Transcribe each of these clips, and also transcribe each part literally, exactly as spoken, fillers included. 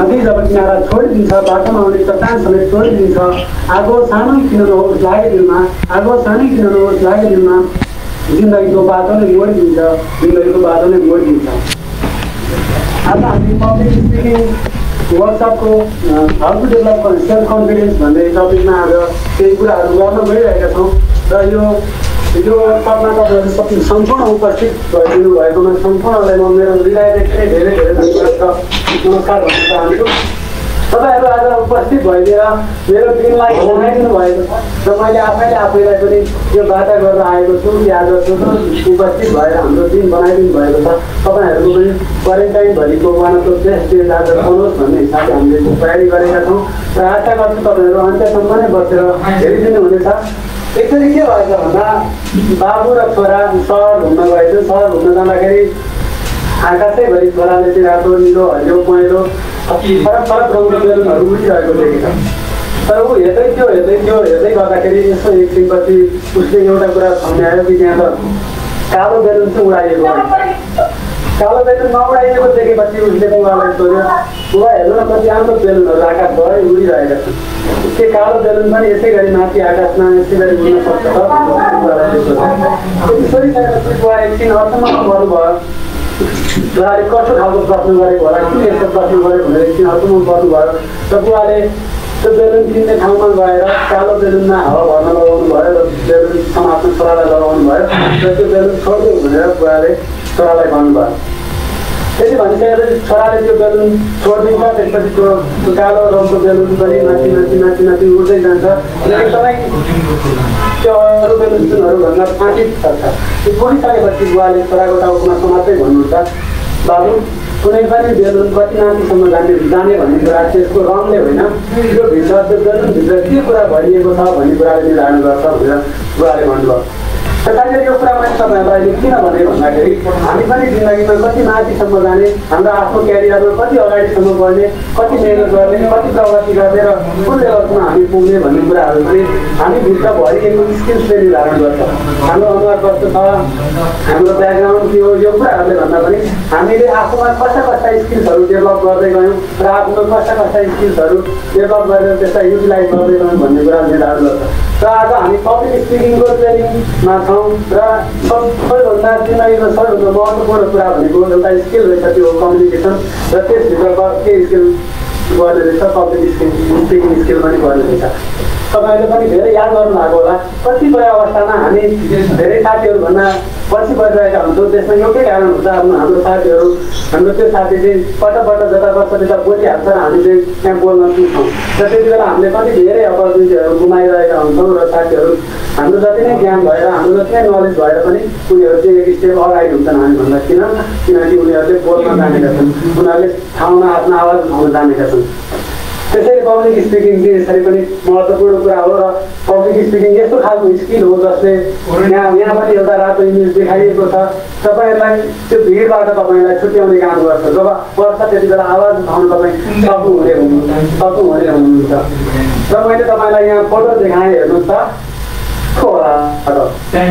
नदी जब किनारा छोड़ दिन्छ बाटोमा आउने चट्टान समेत छोड़ दिन्छ आगो सानो किन नहोस् लाग्दैमा आगो सानो किन नहोस् लाग्दैमा जिन्दगीको बाटोले मोडिदिन्छ जिन्दगीको बाटोले मोडिदिन्छ। आज हामी पब्लिक स्पिकिङ वर्कसपको how to develop self confidence भन्ने टपिकमा आज केही कुराहरू गर्न गइरहेका छौँ र यो यो वर्कसपमा तपाईहरु सबै सम्पूर्ण उपस्थित भइदिनु भएकोमा सम्पूर्णलाई म मेरो हृदयदेखि धेरै धेरै धन्यवाद नमस्कार भन्न चाहन्छु। तपाईँहरू आज उपस्थित भइदिएर मेरो दिनलाई बनाइदिनु भएको छ र मैले आफैले आफैलाई पनि यो वादा गरेर आएको छु कि आज सुन्दर उपस्थित भएर हाम्रो दिन बनाइदिनु भएको छ। तपाईँहरूको पनि क्वारेन्टाइन भरिको one of the best days आज बनाउनुहोस् भन्ने हिसाबले हामीले तयारी गरेका छौँ र आशा गर्छु तपाईँहरू अन्त्यसम्म नै बसेर हेरिदिनु हुनेछ। एक्चुअली के भएछ भन्दा बाबु र छोरा सहर घुम्न गएछ। सहर घुम्न जाँदाखेरि आकाशैभरि छोराले चाहिँ रातो निलो हरियो पहेँलो फरक फरक रङको बेलुनहरू उठिरहेको देखेको छ। तर ऊ हेर्दै थियो हेर्दै थियो हेर्दै गर्दाखेरि यसो एकछिनपछि उसले एउटा कुरा सम्झायो कि त्यहाँ त कालो बेलुन चाहिँ उडाइएको कालो बेलुन नउडाइएको देखेपछि उसले बुवालाई सोध्यो, बुवा हेर्नु न कति राम्रो बेलुनहरू आकाशभरि उडिरहेका छन्, त्यो कालो बेलुन पनि यसै गरी माथि आकाशमा यसै गरी उड्न सक्छ यसरी चाहिँ बुवा एकछिन अचम्ममा गर्नुभयो। बुवाले कस्तो खालको प्रश्न गरेको होला, किन यस्तो प्रश्न गरेको भनेर एकछिन हर्कमन गर्नुभयो र बुवाले त्यो बेलुन किन्ने ठाउँमा गएर कालो बेलुनमा हावा भर्न लगाउनु भयो र बेलुन समात्न छोरालाई लगाउनु भयो र त्यो बेलुन छोड्दै भनेर बुवाले छोरालाई भन्नुभयो। त्यसै भनिसकेपछि छोराले त्यो बेलुन छोडिदिन्छ। त्यसपछि त्यो कालो रङको बेलुन पनि माथि माथि माथि माथि उड्दै जान्छ र एकदमै त्यो अरू बेलुनहरूभन्दा फाँटित सक्छ। त्यो बोलिसकेपछि बुवाले छोराको टाउकोमा समात्रै भन्नुहुन्छ, बाबु कुनै पनि बेलुन कति नातिसम्म जाने जाने भन्ने कुरा त्यसको रङले होइन, यो भित्र त्यो बेलुनभित्र के कुरा भनिएको छ भन्ने कुराले निर्धारण गर्छ भनेर बुवाले भन्नुभयो। त्यसैले यो कुरा मैले तपाईँहरूलाई किन भने भन्दाखेरि हामी पनि जिन्दगीमा कति माथिसम्म जाने, हाम्रो आफ्नो क्यारियरमा कति अगाडिसम्म बढ्ने, कति मेहनत गर्ने, कति प्रगति गर्ने र कुन लेभलमा हामी पुग्ने भन्ने कुराहरू पनि हामी भित्र भरिएको स्किल्सले निर्धारण गर्छ। हाम्रो अनुहार कस्तो छ, हाम्रो ब्याकग्राउन्ड के हो, यो कुराहरूले भन्दा पनि हामीले आफूमा कस्ता कस्ता स्किल्सहरू डेभलप गर्दै गयौँ र आफ्नो कस्ता कस्ता स्किल्सहरू डेभलप गरेर त्यसलाई युटिलाइज गर्दै गयौँ भन्ने कुरा निर्धारण गर्छ। र आज हामी पब्लिक स्पिकिङको ट्रेनिङमा र सबैभन्दा जिन्दगीको सबैभन्दा महत्त्वपूर्ण कुरा भनेको एउटा स्किल रहेछ, त्यो हो कम्युनिकेसन। र त्यसभित्रको के स्किल गर्ने रहेछ, पब्लिक स्पिकिङ स्किल पनि गर्ने रहेछ। तपाईँहरूले पनि धेरै याद गर्नुभएको होला, कतिपय अवस्थामा हामी धेरै साथीहरूभन्दा पछि परिरहेका हुन्छौँ। त्यसमा एउटै कारण हुन्छ, आफ्नो हाम्रो साथीहरू हाम्रो त्यो साथी चाहिँ पटक पटक जता गर्छ त्यता बोलिहाल्छ र हामी चाहिँ त्यहाँ बोल्न पुग्छौँ र त्यति बेला हामीले कति धेरै अपर्च्युनिटीहरू गुमाइरहेका हुन्छौँ र साथीहरू हाम्रो जति नै ज्ञान भएर हाम्रो जति नै नलेज भएर पनि उनीहरू चाहिँ एक स्टेप अगाडि हुन्छन् हामीभन्दा। किन? किनकि उनीहरूले बोल्न जानेका छन्, उनीहरूले ठाउँमा आफ्नो आवाज उठाउन जानेका छन्। त्यसैले पब्लिक स्पिकिङ चाहिँ यसरी पनि महत्त्वपूर्ण कुरा हो र पब्लिक स्पिकिङ यस्तो खालको स्किल हो जसले यहाँ यहाँ पनि एउटा रातो इमेज देखाइएको छ, तपाईँहरूलाई त्यो भिडबाट तपाईँलाई छुट्याउने काम गर्छ। जब पर्छ त्यति बेला आवाज उठाउनु तपाईँ सक्नुहुने हुनुहुन्छ सक्नुहुने हुनुहुन्छ र मैले तपाईँलाई यहाँ फोटो देखाएँ, हेर्नुहोस् त हामीले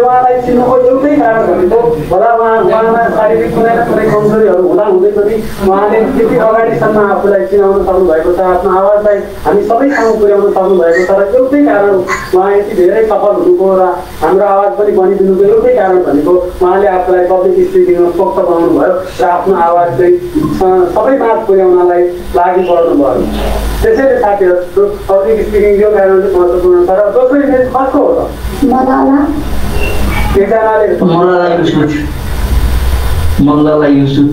उहाँलाई चिन्नुको एउटै कारण भनेको होला उहाँ उहाँमा शारीरिक कुनै न कुनै कमजोरीहरू हुँदा हुँदै पनि उहाँले त्यति अगाडिसम्म आफूलाई चिनाउन सक्नुभएको छ, आफ्नो आवाजलाई हामी सबैसँग पुर्याउन सक्नुभएको छ र एउटै कारण उहाँ यति धेरै सफल हुनुको र हाम्रो आवाज पनि बनिदिनुको एउटै कारण भनेको उहाँले आफूलाई पब्लिक स्पिकिङमा पोख्त बनाउनुभयो र आफ्नो आवाज चाहिँ सबैमा पुर्याउनलाई लागि पर्नुभयो। त्यसैले साथीहरू पब्लिक स्पिकिङ यो कारण चाहिँ महत्त्वपूर्ण छ। र दोस्रो इमेज कसको हो त? मौलाना एकजनाले मौलाना युसुफ मौलाना युसुफ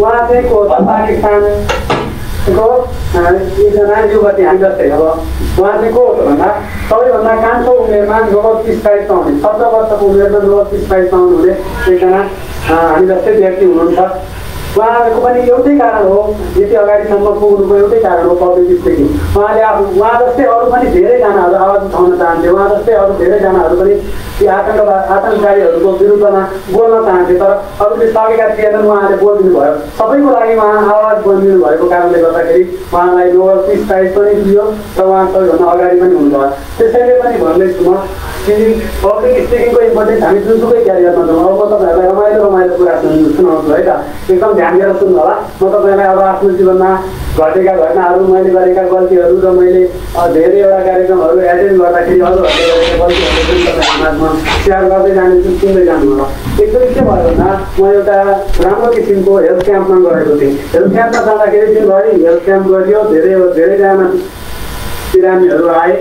उहाँ चाहिँ को पाकिस्तानको एकजना युवती हामी जस्तै अब उहाँ चाहिँ को हो त भन्दा सबैभन्दा कान्छो उमेरमा नोबेल पिस प्राइज पाउने सत्र वर्षको उमेरमा नोबेल पिस प्राइज पाउनुहुने एकजना हामी जस्तै व्यक्ति हुनुहुन्छ। उहाँहरूको पनि एउटै कारण हो, यति अगाडिसम्म पुग्नुको एउटै कारण हो पब्लिक स्पिकिङ। उहाँले आफू उहाँ जस्तै अरू पनि धेरैजनाहरू आवाज उठाउन चाहन्थे, उहाँ जस्तै अरू धेरैजनाहरू पनि ती आतङ्कवाद आतङ्ककारीहरूको विरुद्धमा बोल्न चाहन्थे तर अरूले सकेका थिएनन्। उहाँले बोलिदिनु भयो, सबैको लागि उहाँ आवाज बनिदिनु भएको कारणले गर्दाखेरि उहाँलाई नोबेल पिस प्राइज पनि दियो र उहाँ सबैभन्दा अगाडि पनि हुनुभयो। त्यसैले पनि भन्दैछु म कि पब्लिक स्पिकिङको इम्पोर्टेन्स हामी जुनसुकै क्यारियरमा जाउँ। अब म तपाईँहरूलाई रमाइलो रमाइलो कुरा सुन्नु सुनाउँछु है त एकदम ध्यान दिएर सुन्नु होला म तपाईलाई अब आफ्नो जीवनमा घटेका घटनाहरु मैले गरेका गल्तीहरु र मैले धेरै वटा कार्यक्रमहरु एटेन्ड गर्दाखेरि अझ धेरै गल्तीहरु पनि समाजमा शेयर गर्दै जान्छु सुन्दै जान्छु होला एकचोटी के भयो भन्दा म एउटा राम्रो किसिमको हेल्थ क्याम्पमा गएको थिएँ हेल्थ क्याम्पमा जाँदाखेरि दिनभरि हेल्थ क्याम्प गरियो धेरै धेरै जना बिरामीहरु आए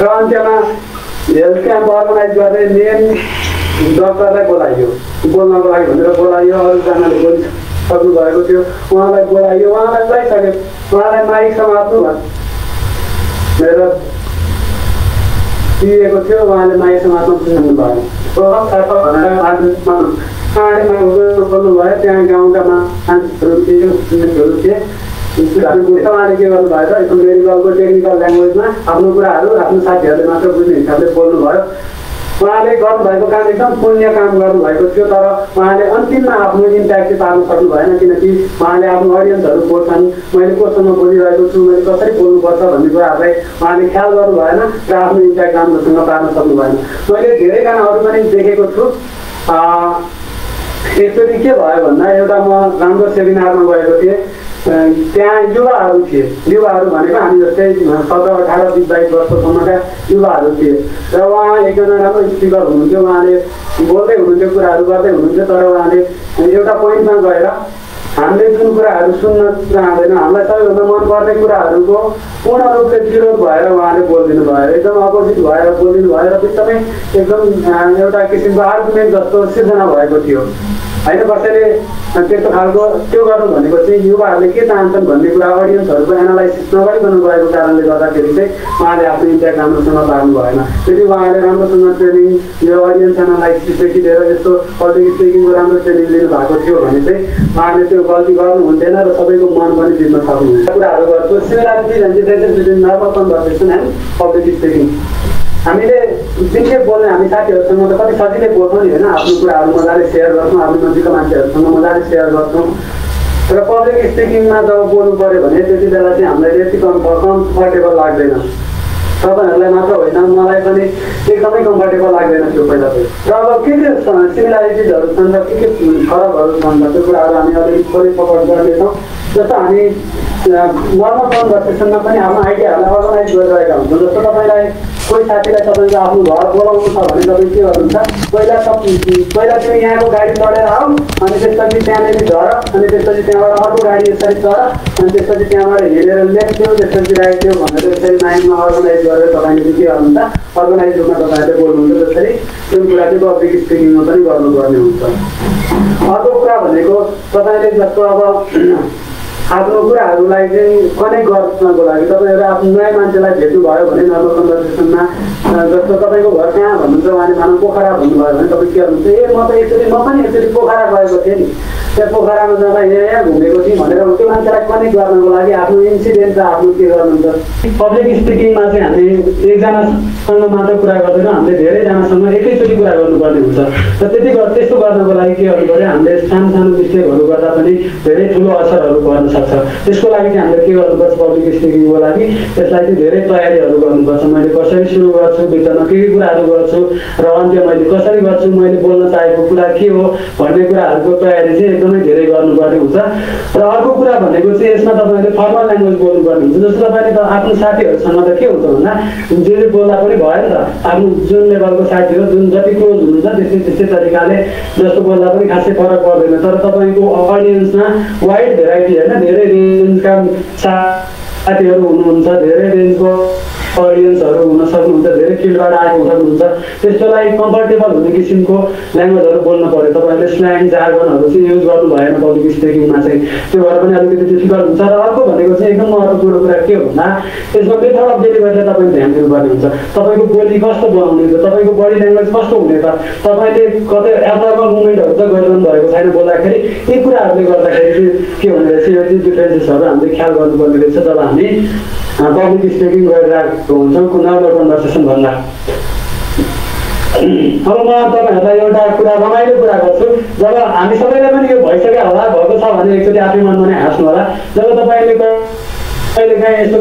र अन्त्यमा हेल्थ क्याम्प अर्गनाइज गर्दै मेन डॉक्टर बोलाइयो बोलना बोला बोलाइयो अरु जाना बोल सकूँ वहाँ बोलाइयो वहाँ सके वहाँ माइक समाप्त मेरा पीए को थियो वहाँ माइक समाप्त साढ़े बोलू भाई त्यहाँ गाँव का मान्छेहरु उहाँले के गर्नुभयो त एकदम मेडिकलको टेक्निकल ल्याङ्ग्वेजमा आफ्नो कुराहरु आफ्नो साथीहरुले मात्र बुझ्ने हिसाबले बोल्नुभयो उहाँले गर्नुभएको काम एकदम पुण्य काम गर्नुभएको थियो तर उहाँले अन्तिममा आफ्नो इम्प्याक्ट पार्न सक्नु भएन किनकि उहाँले आफ्नो अडियन्सहरु बोल्छन् मैले कसरी बोलिरहेको छु मैले कसरी बोल्नुपर्छ भन्ने कुराहरुलाई उहाँले ख्याल गर्नु भएन र आफ्नो इम्प्याक्ट राम्रोसँग पार्न सक्नु भएन मैले धेरै गानाहरु पनि देखेको छु एकचोटि के भयो भन्दा एउटा म राम्रो सेमिनारमा गएको थिएँ त्यहाँ युवाहरू थिए युवाहरू भनेको हामी जस्तै सत्र अठार बिस बाइस वर्षसम्मका युवाहरू थिए र उहाँ एकजना राम्रो स्पिकर हुनुहुन्थ्यो उहाँले बोल्दै हुनुहुन्थ्यो कुराहरू गर्दै हुनुहुन्थ्यो तर उहाँले एउटा पोइन्टमा गएर हामीले जुन कुराहरू सुन्न चाहँदैन हामीलाई सबैभन्दा मनपर्ने कुराहरूको पूर्ण रूपले विरोध भएर उहाँले बोलिदिनु भयो एकदम अपोजिट भएर बोलिदिनु भयो र बित्थामै एकदम एउटा किसिमको आर्गुमेन्ट जस्तो सिर्जना भएको थियो हैन कसैले त्यस्तो खालको त्यो गर्नु भनेको चाहिँ युवाहरूले के चाहन्छन् भन्ने कुरा अडियन्सहरूको एनालाइसिस नगरिकन गएको कारणले गर्दाखेरि चाहिँ उहाँले आफ्नो इम्प्याक्ट राम्रोसँग पार्नु भएन त्यति उहाँले राम्रोसँग ट्रेनिङ यो अडियन्स एनालाइसिसदेखि लिएर यस्तो पब्लिक स्पिकिङको राम्रो ट्रेनिङ लिनुभएको थियो भने चाहिँ उहाँले त्यो गल्ती गर्नुहुन्थेन र सबैको मन पनि जित्न सक्नुहुन्छ कुराहरू गर्छु similarities and differences between normal conversation and public speaking हामीले जुनले बोल्ने हामी साथीहरूसँग त कति सजिलै बोल्छौँ नि होइन आफ्नो कुराहरू मजाले सेयर गर्छौँ आफ्नो नजिकको मान्छेहरूसँग मजाले सेयर गर्छौँ र पब्लिक स्पिकिङमा जब बोल्नु पऱ्यो भने त्यति बेला चाहिँ हामीलाई यति कम कम्फर्टेबल लाग्दैन सबैहरूलाई मात्र होइन मलाई पनि एकदमै कम्फर्टेबल लाग्दैन थियो पहिला त र अब के के सिमिलारिटिजहरू छन् र के के फरकहरू छन् त्यो कुराहरू हामी अलिक थोरै पकड गर्नेछौँ जस्तो हामी नर्मल कन्भर्सेसनमा पनि हाम्रो आइडियाहरूलाई अर्गनाइज गरिरहेका हुन्छौँ जस्तो तपाईँलाई कोही साथीलाई तपाईँले आफ्नो घर बोलाउनु छ भने तपाईँ के गर्नुहुन्छ पहिला पहिला त्यो यहाँको गाडी चढेर आऊ अनि त्यसपछि त्यहाँनिर झर अनि त्यसपछि त्यहाँबाट अर्को गाडी यसरी चढ अनि त्यसपछि त्यहाँबाट हिँडेर लेफ्ट थियो त्यसपछि राइट थियो भनेर यसरी माइन्डमा अर्गनाइज गरेर तपाईँले के गर्नुहुन्छ अर्गनाइज रूपमा तपाईँहरूले बोल्नुहुन्छ जसरी त्यो कुरा चाहिँ पब्लिक स्पिकिङमा पनि गर्नुपर्ने हुन्छ अर्को कुरा भनेको तपाईँले जस्तो अब आफ्नो कुराहरूलाई चाहिँ कनेक्ट गर्नको लागि तपाईँहरू आफ्नो नयाँ मान्छेलाई भेट्नुभयो भने नर्मल कन्भर्सेसनमा जस्तो तपाईँको घर कहाँ भन्नुहुन्छ उहाँले मानव पोखरा भन्नुभयो भने तपाईँ के गर्नुहुन्छ ए म त एकचोटि म पनि एकचोटि पोखरा गएको थिएँ नि त्यहाँ पोखरामा जाँदा यहाँ यहाँ घुमेको थिएँ भनेर त्यो मान्छेलाई कनेक्ट गर्नको लागि आफ्नो इन्सिडेन्ट र आफ्नो के गर्नुहुन्छ पब्लिक स्पिकिङमा चाहिँ हामीले एकजनासँग मात्र कुरा गर्दैन हामीले धेरैजनासँग एकैचोटि कुरा गर्नुपर्ने हुन्छ र त्यति त्यस्तो गर्नको लागि के गर्नु पऱ्यो हामीले सानो सानो मिस्टेकहरू गर्दा पनि धेरै ठुलो असरहरू गर्नु सक्छ त्यसको लागि चाहिँ हामीले के गर्नुपर्छ पब्लिक स्पिकिङको लागि त्यसलाई चाहिँ धेरै तयारीहरू गर्नुपर्छ मैले कसरी सुरु गर्छु बिचमा के के कुराहरू गर्छु र अन्त्य मैले कसरी गर्छु मैले बोल्न चाहेको कुरा के हो भन्ने कुराहरूको तयारी चाहिँ एकदमै धेरै गर्नुपर्ने हुन्छ र अर्को कुरा भनेको चाहिँ यसमा तपाईँले फर्मल ल्याङ्ग्वेज बोल्नुपर्ने हुन्छ जस्तो तपाईँले त आफ्नो साथीहरूसँग त के हुन्छ भन्दा जे जे बोल्दा पनि भयो नि त आफ्नो जुन लेभलको साथी हो जुन जति क्लोज हुनुहुन्छ त्यस्तै त्यस्तै तरिकाले जस्तो बोल्दा पनि खासै फरक पर्दैन तर तपाईँको अडियन्समा वाइड भेराइटी होइन धेरै रेन्जका साथीहरू हुनुहुन्छ धेरै रेन्जको अडियन्सहरू हुन सक्नुहुन्छ धेरै फिल्डबाट आएको सक्नुहुन्छ त्यस्तोलाई कम्फर्टेबल हुने किसिमको ल्याङ्ग्वेजहरू बोल्नु पऱ्यो तपाईँहरूले स्ल्याङ जार्गनहरू चाहिँ युज गर्नु भएन पब्लिक स्पिकिङमा चाहिँ त्यो भएर पनि अलिकति डिफिकल्ट हुन्छ र अर्को भनेको चाहिँ एकदम महत्त्वपूर्ण कुरा के हो भन्दा त्यसमा मेथड अफ डेलिभरीलाई तपाईँले ध्यान दिनुपर्ने हुन्छ तपाईँको बोली कस्तो बनाउने हुन्छ तपाईँको बडी ल्याङ्ग्वेज कस्तो हुने त तपाईँले कतै एब्नर्मल मुभमेन्टहरू त गरिरहनु भएको छैन बोल्दाखेरि यी कुराहरूले गर्दाखेरि चाहिँ के हुने रहेछ यो चाहिँ डिफ्रेन्सेसहरू हामीले ख्याल गर्नुपर्ने रहेछ जब हामी पब्लिक स्पिकिङ गरिरहेको नर्मल कन्भर्सेसन भन्दा अब म तपाईँहरूलाई एउटा कुरा रमाइलो कुरा गर्छु जब हामी सबैलाई पनि यो भइसक्यो होला भएको छ भने एकचोटि आफ्नै मनमा नै हाँस्नु होला जब तपाईँले कहिले काहीँ यस्तो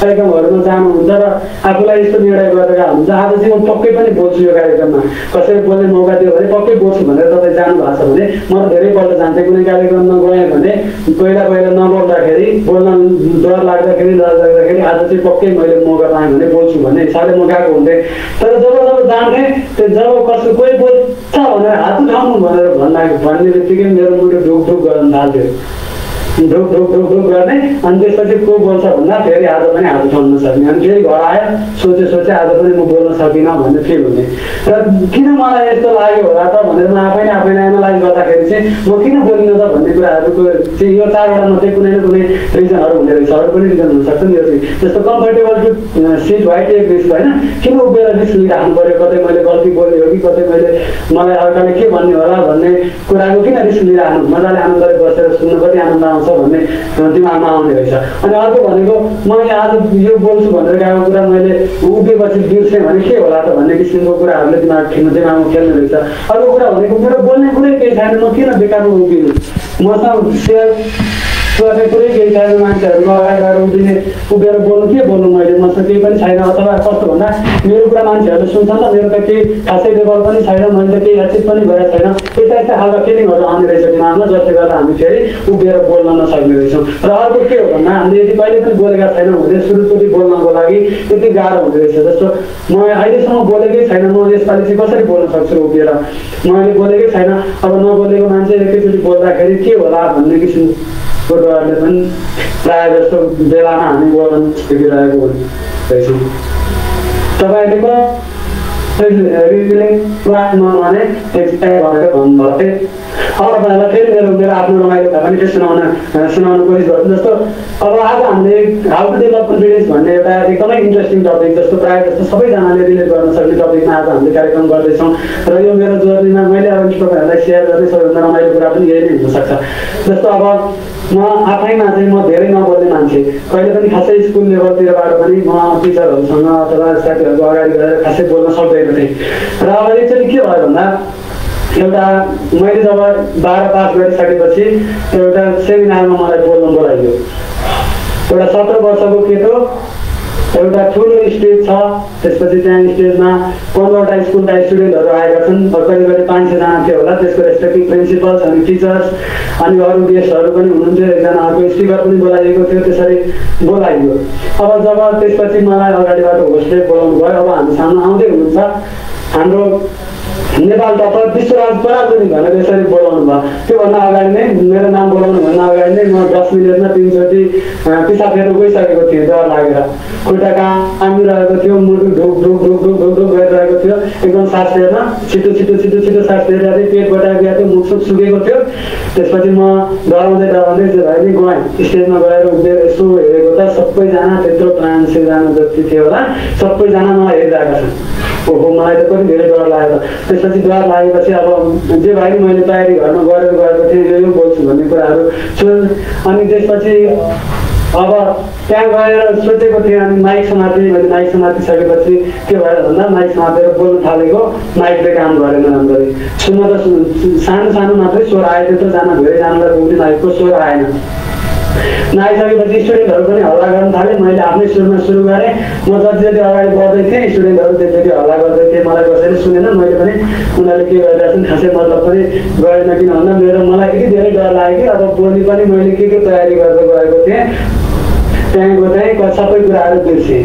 कार्यक्रमहरुमा जानु हुन्छ र आफुलाई यस्तो निर्णय गरेका हुन्छ आज चाहिँ म पक्कै पनि बोल्छु यो कार्यक्रममा कसैले बोल्ने मौका दियो भने पक्कै बोल्छु भनेर तपाई जानु भएको छ भने म धेरै पल्ट जान्थे कुनै कार्यक्रममा गए भने पहिला पहिला नबोल्दाखेरि बोल्न डर लाग्दाखेरि डर लाग्दाखेरि आज चाहिँ पक्कै मैले मौका पाएँ भने बोल्छु भन्ने हिसाबले म गएको हुन्थे तर जब जब जान्थे त्यो जब कसै कोही बोल्छ भनेर हात उठाउनु भनेर भन्ना भन्ने बित्तिकै मेरो मुटु ढुक ढुक गर्न थाल्यो ढुक ढुक ढुक ढुक गर्ने अनि त्यसपछि को बोल्छ भन्दा फेरि आज पनि हात उठाउन नसक्ने अनि फेरि घर आयो सोचे सोचे आज पनि म बोल्न सकिनँ भन्ने फिल हुने र किन मलाई यस्तो लाग्यो होला त भनेर म आफै आफै एनालाइज गर्दाखेरि चाहिँ म किन बोलिनँ त भन्ने कुराहरूको चाहिँ यो चारवटा मात्रै कुनै न कुनै रिजनहरू हुने रहेछ अरू पनि रिजन हुनसक्छ नि यो चाहिँ जस्तो कम्फर्टेबल सिट वाइट एक रिस्क होइन किन उभिएर रिस्क लिइराख्नु पऱ्यो कतै मैले गल्ती बोल्ने हो कि कतै मैले मलाई अर्काले के भन्ने होला भन्ने कुराको किन रिस्क लिइराख्नु मजाले आनन्दले बसेर सुन्नु पनि आनन्द आउँछ भन्ने दिमागमा आउने रहेछ अनि अर्को भनेको मैले आज यो बोल्छु भनेर गएको कुरा मैले उभिएपछि बिर्सेँ भने के होला त भन्ने किसिमको कुराहरूले दिमाग दिमागमा खेल्ने रहेछ अर्को कुरा भनेको मेरो बोल्ने कुरै केही छैन म किन बेकारमा उभिनु मसँग सेयर गर्ने कुरै केही छैन मान्छेहरूमा अगाडि गएर उभिने उभिएर बोल्नु के बोल्नु मैले मसँग केही पनि छैन अथवा कस्तो भन्दा मेरो कुरा मान्छेहरूले सुन्छन् त मेरो त केही खासै लेभल पनि छैन मैले त केही एचिभ पनि गरेको छैन यस्ता यस्ता खालका फिलिङहरू आउने रहेछ दिमागमा जसले गर्दा हामी फेरि उभिएर बोल्न नसक्ने रहेछौँ र अर्को के हो भन्दा हामीले यदि कहिले पनि बोलेका छैनौँ भने सुरुचोटि बोल्नको लागि त्यति गाह्रो हुँदो रहेछ जस्तो म अहिलेसम्म बोलेकै छैन म यसपालि चाहिँ कसरी बोल्न सक्छु उभिएर मैले बोलेकै छैन अब नबोलेको मान्छे एकैचोटि बोल्दाखेरि के होला भन्ने किसिमको डरले पनि प्रायः जस्तो बेलामा हामी बोल्न सिकिरहेको हुन्छौँ तपाईँहरूले फेरि मेरो मेरो आफ्नो रमाइलो भए पनि त्यो सुनाउन सुनाउनु कोसिस गर्छु जस्तो अब आज हामीले हाउ टु डेभलप कन्फिडेन्स भन्ने एउटा एकदमै इन्ट्रेस्टिङ टपिक जस्तो प्रायः जस्तो सबैजनाले रिलेट गर्न सक्ने टपिकमा आज हामीले कार्यक्रम गर्दैछौँ र यो मेरो जर्नीमा मैले अगाडि तपाईँहरूलाई सेयर गर्ने सबैभन्दा रमाइलो कुरा पनि यही नै हुनसक्छ जस्तो अब म आफैमा चाहिँ म धेरै नबोल्ने मान्छे कहिले पनि खासै स्कुल लेभलतिरबाट पनि म टिचरहरूसँग अथवा साथीहरूको अगाडि गएर खासै बोल्न सक्दैन थिएँ र अब एकचोटि के भयो भन्दा एउटा मैले जब बाह्र पास गरिसकेपछि एउटा सेमिनारमा मलाई बोल्नु बोलाइयो एउटा सत्र वर्षको केटो एउटा ठुलो स्टेज छ त्यसपछि त्यहाँ स्टेजमा पन्ध्रवटा स्कुलका स्टुडेन्टहरू आएका छन् करिब करिब पाँच सयजना थियो होला त्यसको रेस्पेक्टिङ प्रिन्सिपल्स अनि टिचर्स अनि अरू गेस्टहरू पनि हुनुहुन्थ्यो एकजना अर्को स्पिकर पनि बोलाइएको थियो त्यसरी बोलाइयो अब जब त्यसपछि मलाई अगाडिबाट होस्टले बोलाउनु भयो अब हामी सामु आउँदै हुनुहुन्छ हाम्रो नेपाल डक्टर विश्वराज पराजुली भनेर यसरी बोलाउनु भयो त्योभन्दा अगाडि नै मेरो नाम बोलाउनुभन्दा अगाडि नै म दस मिनटमा तिनचोटि पिसाब फेर्नु गइसकेको थिएँ डर लागेर खुट्टा कामी रहेको थियो मुटु ढुक ढुक ढुक ढुक ढुक ढुक गरिरहेको थियो एकदम सास फेर्न छिटो छिटो छिटो छिटो सास फेरेर पेट बटाएर गएको थियो मुख सुख सुकेको थियो त्यसपछि म डराउँदै डराउँदै त्यो भए नि गएँ स्टेजमा गएर उभिएर यसो हेरेको त सबैजना त्यत्रो पाँच सयजना जति थियो होला सबैजना मलाई हेरिरहेका छन् ओहो मलाई त कति धेरै डर लाग्यो त्यसपछि डर लागेपछि अब जे भाइ मैले तयारी घरमा गरेर गएको थिएँ यो यो बोल्छु भन्ने कुराहरू अनि त्यसपछि अब त्यहाँ गएर सोचेको थिएँ अनि माइक समातेँ मैले माइक समातिसकेपछि के भएर भन्दा माइक समातेर बोल्नु थालेको माइकले काम गरेन राम्ररी सुन्न त सानो सानो मात्रै स्वर आयो त्यत्रो जान धेरै जानलाई बोल्ने माइकको स्वर आएन नआइसकेपछि स्टुडेन्टहरू पनि हल्ला गर्न थाले मैले आफ्नै सुरुमा सुरु गरेँ म जति जति अगाडि बढ्दै थिएँ स्टुडेन्टहरू त्यति हल्ला गर्दै थिएँ मलाई कसैले सुनेन मैले पनि उनीहरूले के गरिरहेछन् खासै मतलब पनि गरेन किन भन्दा मेरो मलाई यति धेरै डर लाग्यो कि अब बोल्ने पनि मैले के के तयारी गर्दै गएको थिएँ त्यहाँको त्यहीँ सबै कुराहरू बिर्सेँ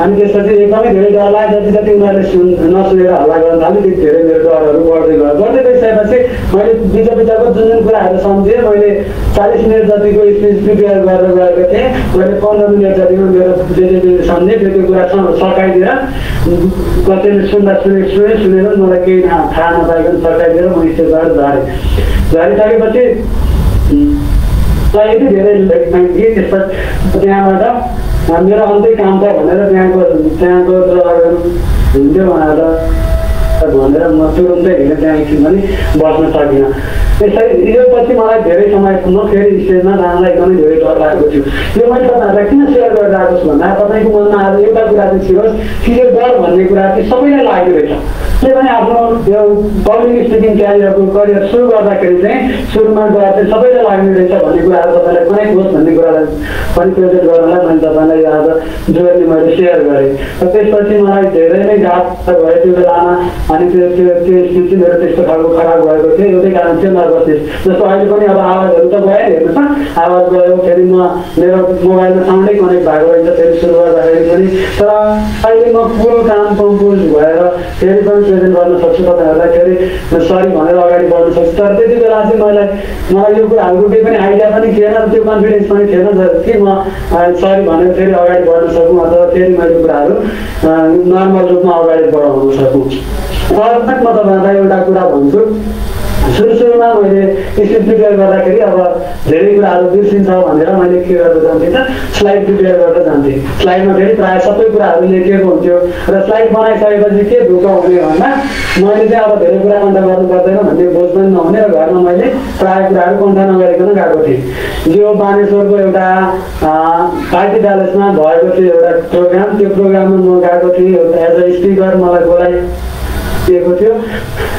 अनि त्यसपछि एकदमै धेरै डर लाग्यो जति जति उनीहरूले सुन् नसुनेर हल्ला गर्न थाल्यो त्यति धेरै मेरो डरहरू बढ्दै गयो बढ्दै गइसकेपछि मैले बिच बिचको जुन जुन कुराहरू सम्झेँ मैले चालिस मिनट जतिको स्पिच प्रिपेयर गरेर गएको थिएँ मैले पन्ध्र मिनट जतिको मेरो जे जे सम्झेँ त्यो त्यो कुरा सकाइदिएर कसैले सुन्दा सुने सुने सुनेर मलाई केही थाहा नपाइकन सकाइदिएर म स्टेजबाट झरेँ झरिसकेपछि यति धेरै कि त्यसपछि त्यहाँबाट मेरो अन्तै काम त भनेर त्यहाँको त्यहाँको हुन्थ्यो भनेर भनेर म तुरुन्तै हिँडेँ त्यहाँ एकछिन पनि बस्न सकिनँ यसरी यो पछि मलाई धेरै समयसम्म फेरि स्टेजमा जानलाई एकदमै धेरै डर लागेको थियो यो मैले तपाईँहरूलाई किन सेयर गरिरहेको छु भन्दा तपाईँको मनमा आज एउटा कुरा चाहिँ थियो कि यो डर भन्ने कुरा चाहिँ सबैलाई लाग्दो रहेछ सेवन आफ्नो यो पब्लिक स्पिकिङ क्यारियरको करियर सुरु गर्दाखेरि चाहिँ सुरुमा गएर चाहिँ सबैले लाग्ने रहेछ भन्ने कुराहरु तपाईलाई कुनै कोर्स भन्ने कुरालाई पनि प्रेजेन्ट गर्नलाई मैले तपाईलाई यो आज जोड्ने मैले शेयर गरे र त्यसपछि मलाई धेरै नै गाह्रो भयो त्यो बेलामा अनि त्यो त्यो स्थितिहरु त्यस्तो खालको खराब भएको थियो एउटै कारण थियो नर्भसनेस जस्तो अहिले पनि अब आवाजहरु त भयो हेर्नुस् आवाज गयो फेरि म मेरो मोबाइलमा साउन्डै कनेक्ट भएको हुन्छ फेरि सुरु गर्दाखेरि पनि तर अहिले म पुरो काम कम्पोज भएर फेरि पनि प्रेजेन्ट गर्न सक्छु तपाईहरुलाई फेरि सरी भनेर अगाडि बढ्न सक्छु तर त्यति बेला चाहिँ मलाई मलाई यो कुराहरु कुनै पनि आइडिया पनि थिएन त्यो कन्फिडेन्स पनि थिएन कि म सरी भनेर फेरि अगाडि बढ्न सकौँ अथवा फेरि मैले कुराहरु नर्मल रूपमा अगाडि बढाउन सकौँ फर्स्टमा म तपाईहरुलाई एउटा कुरा भन्छु सुरु सुरुमा मैले स्क्रिप्ट प्रिपेयर गर्दाखेरि अब धेरै कुराहरू बिर्सिन्छ भनेर मैले के गर्दै जान्थेँ त स्लाइड प्रिपेयर गर्दै जान्थेँ स्लाइडमा फेरि प्रायः सबै कुराहरू लेखिएको हुन्थ्यो र स्लाइड बनाइसकेपछि के धोका हुने भन्दा मैले चाहिँ अब धेरै कुरा कन्ठा गर्नु पर्दैन भन्ने बोझ पनि नहुने र घरमा मैले प्रायः कुराहरू कन्ठा नगरिकन गएको थिएँ यो बानेश्वरको एउटा पार्टी प्यालेसमा भएको थियो एउटा प्रोग्राम त्यो प्रोग्राममा म गएको थिएँ एउटा एज अ स्पिकर मलाई बोलाइ दिएको थियो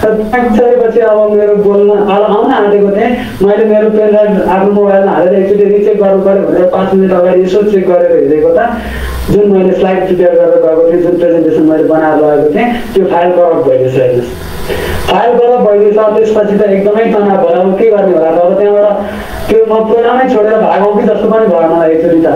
र त्यसपछि अब मेरो बोल्न आउन आँटेको थिएँ मैले मेरो पेनड्राइभ आफ्नो मोबाइलमा हालेर एकचोटि रिचेक गर्नु पऱ्यो भनेर पाँच मिनट अगाडि यसो चेक गरेर हेरेको त जुन मैले स्लाइड प्रिपेयर गरेर गएको थिएँ जुन प्रेजेन्टेसन मैले बनाएर लगेको थिएँ त्यो फाइल करप्ट भइरहेछ हेर्नुहोस् फाइल करप्ट भइरहेछ त्यसपछि त एकदमै तनाव भयो अब के गर्ने होला अब त्यहाँबाट त्यो म प्रोग्रामै छोडेर भागौँ कि जस्तो पनि भयो मलाई एकचोटि त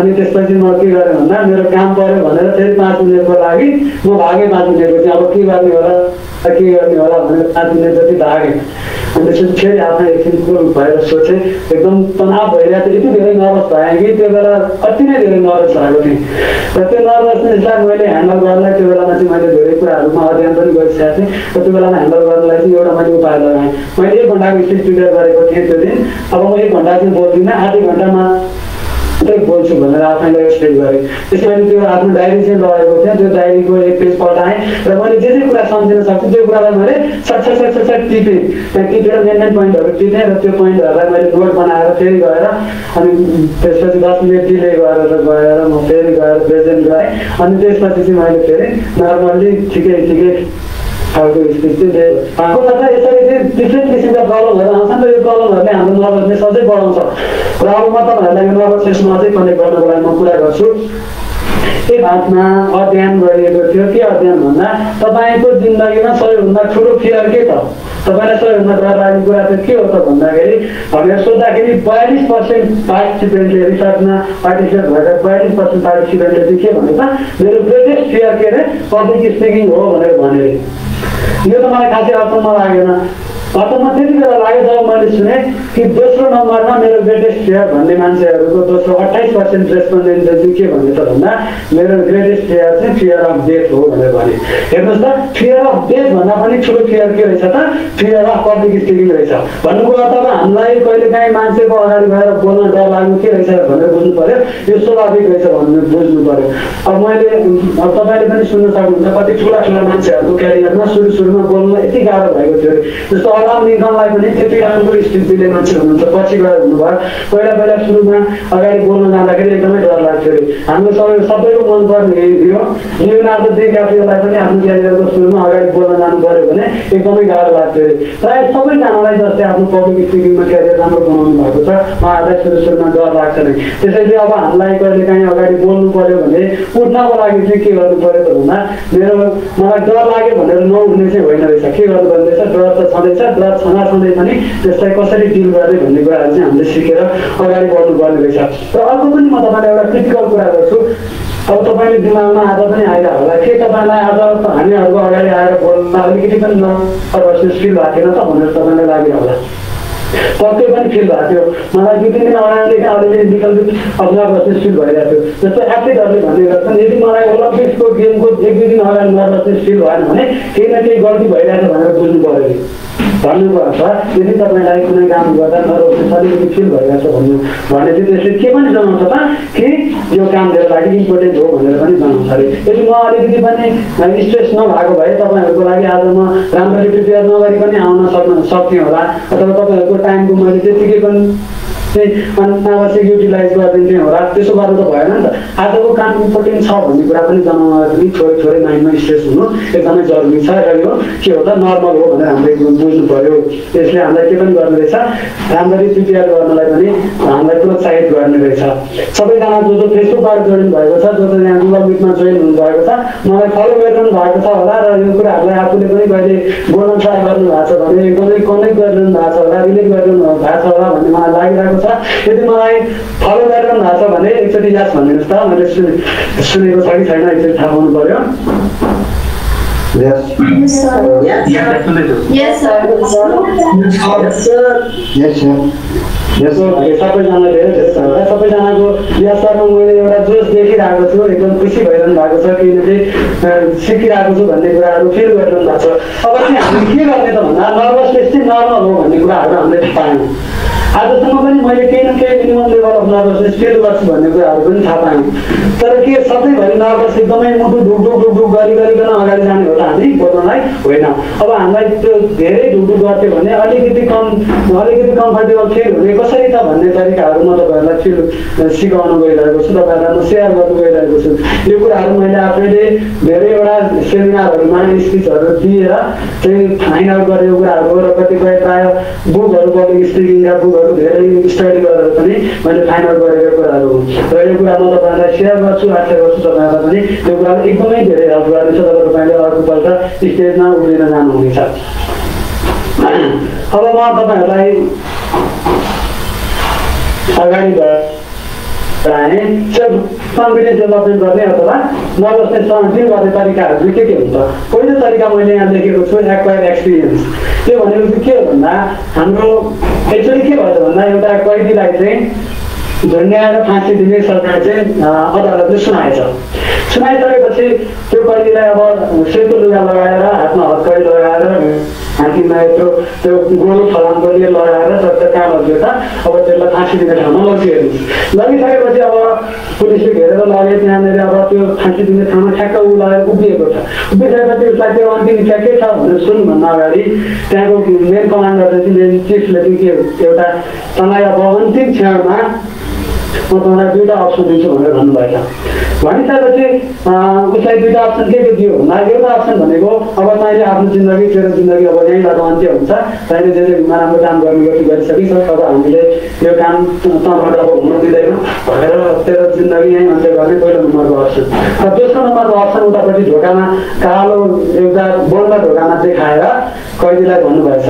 अनि त्यसपछि म के गरेँ भन्दा मेरो काम पऱ्यो भनेर फेरि पाँच मिनटको लागि म भागेँ पाँच मिनटपछि अब के गर्ने होला के गर्ने होला भनेर पाँच मिनट जति भागेँ अनि त्यसपछि फेरि आफ्नो एकछिनको भएर सोचेँ एकदम तनाव भइरहेको थियो यति धेरै नर्भस भएँ कि त्यो बेला अति नै धेरै नर्भस भएको थिएँ र त्यो नर्भसनेसलाई मैले ह्यान्डल गर्नलाई त्यो बेलामा चाहिँ मैले धेरै कुराहरूमा अध्ययन पनि गरिसकेको थिएँ र त्यो बेलामा ह्यान्डल गर्नलाई चाहिँ एउटा मैले उपाय लगाएँ मैले एक घन्टाको स्पिच प्रिपेयर गरेको थिएँ त्यो दिन अब म एक घन्टा चाहिँ बोल्दिनँ आधी घन्टामा बोल्छु भनेर आफैलाई सेट गरेँ त्यसै मैले त्यो आफ्नो डायरी चाहिँ लगेको थिएँ त्यो डायरीको एक पेज पठाएँ र मैले जे जे कुरा सम्झिन सक्छु त्यो कुरालाई मैले सट्सट सट्सट टिपेँ त्यहाँ टिपेर मेन मेन पोइन्टहरू टिपेँ र त्यो पोइन्टहरूलाई मैले नोट बनाएर फेरि गएर अनि त्यसपछि दस मिनट डिले गरेर गएर म फेरि गएर प्रेजेन्ट गरेँ अनि त्यसपछि चाहिँ मैले फेरि नर्मल्ली ठिकै ठिकै खालको स्पिच चाहिँ पाएको गर्दा यसरी चाहिँ डिफ्रेन्ट किसिमका प्रब्लमहरू आउँछ नि त यो प्रब्लमहरूले हाम्रो नर्भसनेस अझै बढाउँछ र अब म तपाईँहरूलाई यो नर्भसनेसमा अझै कनेक्ट गर्नको लागि म कुरा गर्छु एक हातमा अध्ययन गरिएको थियो के अध्ययन भन्दा तपाईँको जिन्दगीमा सबैभन्दा ठुलो फियर के त तपाईँलाई सबैभन्दा डर लाग्ने कुरा त के हो त भन्दाखेरि भनेर सोद्धाखेरि बयालिस पर्सेन्ट पार्टिसिपेन्टले रिसर्चमा पार्टिसिपेट भएर बयालिस पर्सेन्ट पार्टिसिपेन्टले चाहिँ के भन्यो त मेरो ग्रेटेस्ट फियर के अरे पब्लिक स्पिकिङ हो भनेर भने यो त मलाई खासै अर्थमा लागेन अर्थमा त्यति बेला लाग्यो जब मैले सुने कि दोस्रो नम्बरमा मेरो ग्रेटेस्ट फियर भन्ने मान्छेहरूको दोस्रो अट्ठाइस पर्सेन्ट रेस्पोन्डेन्टले चाहिँ के भन्यो त भन्दा मेरो ग्रेटेस्ट फियर चाहिँ फियर अफ डेथ हो भनेर भने हेर्नुहोस् त फियर अफ डेथ भन्दा पनि ठुलो फियर के रहेछ त फियर अफ पब्लिक स्पिकिङ रहेछ भन्नुको अर्थ अब हामीलाई कहिलेकाहीँ मान्छेको अगाडि गएर बोल्न डर लाग्नु के रहेछ भनेर बुझ्नु पऱ्यो यो स्वाभाविक रहेछ भन्नु बुझ्नु पऱ्यो अब मैले अब तपाईँले पनि सुन्न सक्नुहुन्छ कति ठुला ठुला मान्छेहरूको क्यारियरमा सुरु सुरुमा बोल्न यति गाह्रो भएको थियो जस्तो अलाम लिङ्कनलाई पनि त्यति राम्रो स्पिच दिने मान्छे हुनुहुन्छ पछि गएर हुनुभयो पहिला पहिला सुरुमा अगाडि बोल्न जाँदाखेरि एकदमै डर लाग्थ्यो अरे हाम्रो सबै सबैको मनपर्ने यही थियो लियोनार्डो डिक्याप्रियोलाई पनि आफ्नो क्यारियरको सुरुमा अगाडि बोल्न जानु पऱ्यो भने एकदमै गाह्रो लाग्थ्यो अरे प्राय सबैजनालाई जस्तै आफ्नो पब्लिक स्पिकिङमा क्यारियर राम्रो बनाउनु भएको छ उहाँहरूलाई सुरु सुरुमा डर लाग्छ नै त्यसैले अब हामीलाई कहिले काहीँ अगाडि बोल्नु पऱ्यो भने उठ्नको लागि चाहिँ के गर्नु पऱ्यो त भन्दा मेरो मलाई डर लाग्यो भनेर नहुने चाहिँ होइन रहेछ के गर्नु पर्ने रहेछ डर त छँदैछ डर छँदा छँदै पनि त्यसलाई कसरी डिल गर्ने भन्ने कुराहरू चाहिँ हामीले सिकेर अगाडि बढ्नुपर्ने रहेछ र अर्को पनि म तपाईँलाई एउटा क्रिटिकल कुरा गर्छु अब तपाईँले दिमागमा आज पनि आएर होला के तपाईँलाई आज हामीहरूको अगाडि आएर बोल्दा अलिकति पनि नर्भसनेस फिल भएको थिएन त भनेर तपाईँलाई लाग्यो होला पक्कै पनि फिल भएको थियो मलाई दुई तिन दिन अगाडिदेखि अलिअलि निकल्दै नर्भसनेस फिल भइरहेको थियो जस्तो एथलिटहरूले भन्ने गर्छन् यदि मलाई ओलम्पिक्सको गेमको एक दुई दिन अगाडि नर्भसनेस फिल भएन भने केही न केही गल्ती भइरहेको भनेर बुझ्नु पऱ्यो भन्नुको अर्थ यदि तपाईँलाई कुनै काम गर्दा नर्भसनेस अलिकति फिल भइरहेको छ भन्नु भने चाहिँ त्यसले के पनि जनाउँछ त कि यो काम मेरो लागि इम्पोर्टेन्ट हो भनेर पनि जनाउँछ अरे यदि म अलिकति पनि स्ट्रेस नभएको भए तपाईँहरूको लागि आज म राम्ररी प्रिपेयर नगरी पनि आउन सक्नु सक्थेँ होला अथवा तपाईँहरूको टाइमको मैले त्यतिकै पनि अनावश्यक युटिलाइज गरिदिने होला त्यसो गर्नु त भएन नि त। आजको काम इम्पोर्टेन्ट छ भन्ने कुरा पनि जनाउनलाई पनि थोरै थोरै माइन्डमा स्ट्रेस हुनु एकदमै जरुरी छ र यो के हो त नर्मल हो भनेर हामीले बुझ्नु पर्यो। यसले हामीलाई के पनि गर्नु रहेछ, राम्ररी प्रिपेयर गर्नलाई पनि हामीलाई प्रोत्साहित गर्ने रहेछ। सबैजना जो जो फेसबुकबाट जोइन भएको छ, जो जो यहाँ गुगल मिटमा जोइन हुनुभएको छ, मलाई फलो गरिरहनु भएको छ होला र यो कुराहरूलाई आफूले पनि कहिले बोल्न ट्राई गर्नु भएको छ भने एकदमै कनेक्ट गरिरहनु भएको छ होला, रिलेट गरिरहनु भएको छ होला भन्ने मलाई लागिरहेको छ। यदि मलाई फलो गरिरहनु भएको छ भने एकचोटि याद भन्नुहोस् त, मैले सुनेको छ कि छैन एकचोटि थाहा पाउनु पर्यो। Yes. Yes, sir. Yes, sir. Yes, sir. Yes, sir. Yes, sir. Yes, sir. जस्तो सबैजना धेरै त्यस्तो होला, सबैजनाको या सरमा मैले एउटा जोस देखिरहेको छु, एकदम खुसी भइरहनु भएको छ, किनकि सिकिरहेको छु भन्ने कुराहरू फिल गरिरहनु भएको छ। अब चाहिँ हामी के गर्ने त भन्दा नर्भसनेस चाहिँ नर्मल हो भन्ने कुराहरू हामीले पायौँ। आजसम्म पनि मैले केही न केही minimum level of nervousness feel गर्छु भन्ने कुराहरू पनि थाहा पायौँ, तर के सधैँभरि नर्भस एकदमै मुटु ढुकढुक ढुकढुक गरी गरिकन अगाडि जाने हो त हामी बोल्नलाई होइन। अब हामीलाई त्यो धेरै ढुकढुक गर्थ्यो भने अलिकति कम अलिकति कम्फर्टेबल फिल हुने कसरी त भन्ने तरिकाहरू म तपाईँहरूलाई फिल सिकाउन गइरहेको छु, तपाईँहरूलाई म सेयर गर्नु गइरहेको छु। यो कुराहरू मैले आफैले धेरैवटा सेमिनारहरूमा स्पिचहरू दिएर चाहिँ फाइन्ड आउट गरेको कुराहरू हो र कतिपय प्रायः बुकहरू पब्लिक स्पिकिङका बुकहरू धेरै स्टडी गरेर पनि मैले फाइन्ड आउट गरेको कुराहरू हो र यो कुरा म तपाईँहरूलाई सेयर गर्छु। आशा गर्छु तपाईँहरूलाई पनि यो कुराहरू एकदमै धेरै हेल्प गर्नेछ र तपाईँले अर्कोपल्ट स्टेजमा उभिएर जानुहुनेछ। अब म तपाईँहरूलाई अगाडि बढाएँ सेल्फ कन्फिडेन्स डेभलपमेन्ट गर्ने अथवा नर्भसनेससँग डिल गर्ने तरिकाहरू के के हुन्छ। पहिलो तरिका मैले यहाँ लेखेको छु एक्वायर एक्सपिरियन्स। त्यो भनेको चाहिँ के हो भन्दा हाम्रो एक्चुअली के भन्छ भन्दा एउटा कैदीलाई चाहिँ झुन्ड्याएर फाँसी दिने सरकार चाहिँ अदालतले सुनाएछ। सुनाइसकेपछि त्यो कैदीलाई अब सेतो लुगा लगाएर, हातमा हत्कडी लगाएर, हातीमा यत्रो त्यो गोलो फलामको लिए लगाएर सरकार कहाँ लग्यो त अब त्यसलाई फाँसी दिने ठाउँमा लग्यो। लगिसकेपछि अब पुलिसले घेरेर लगे त्यहाँनिर, अब त्यो फाँसी दिने ठाउँमा ठ्याक्क ऊ लगाएर उभिएको छ। उभिसकेपछि उसलाई त्यो अन्तिम इच्छा के छ भनेर सुन्नुभन्दा अगाडि त्यहाँको मेन कमान्डरले चाहिँ मेन चिफले चाहिँ के एउटा तँलाई अब अन्तिम क्षणमा म तँलाई दुईवटा अप्सन दिन्छु भनेर भन्नुभएछ। भनिसकेपछि उसलाई दुईवटा अप्सन के के दियो भन्दा एउटा अप्सन भनेको अब तैँले आफ्नो जिन्दगी तेरो जिन्दगी अब यहीँबाट अन्त्य हुन्छ, तैँले जे जे नराम्रो काम गर्ने गरी गरिसकिन्छ, अब हामीले यो काम तँबाट अब हुन दिँदैन भनेर तेरो जिन्दगी यहीँ अन्त्य गर्ने पहिलो नम्बरको अप्सन। र दोस्रो नम्बरको अप्सन उतापट्टि ढोकामा कालो एउटा बोल्दा ढोकामा देखाएर कैदीलाई भन्नुभएछ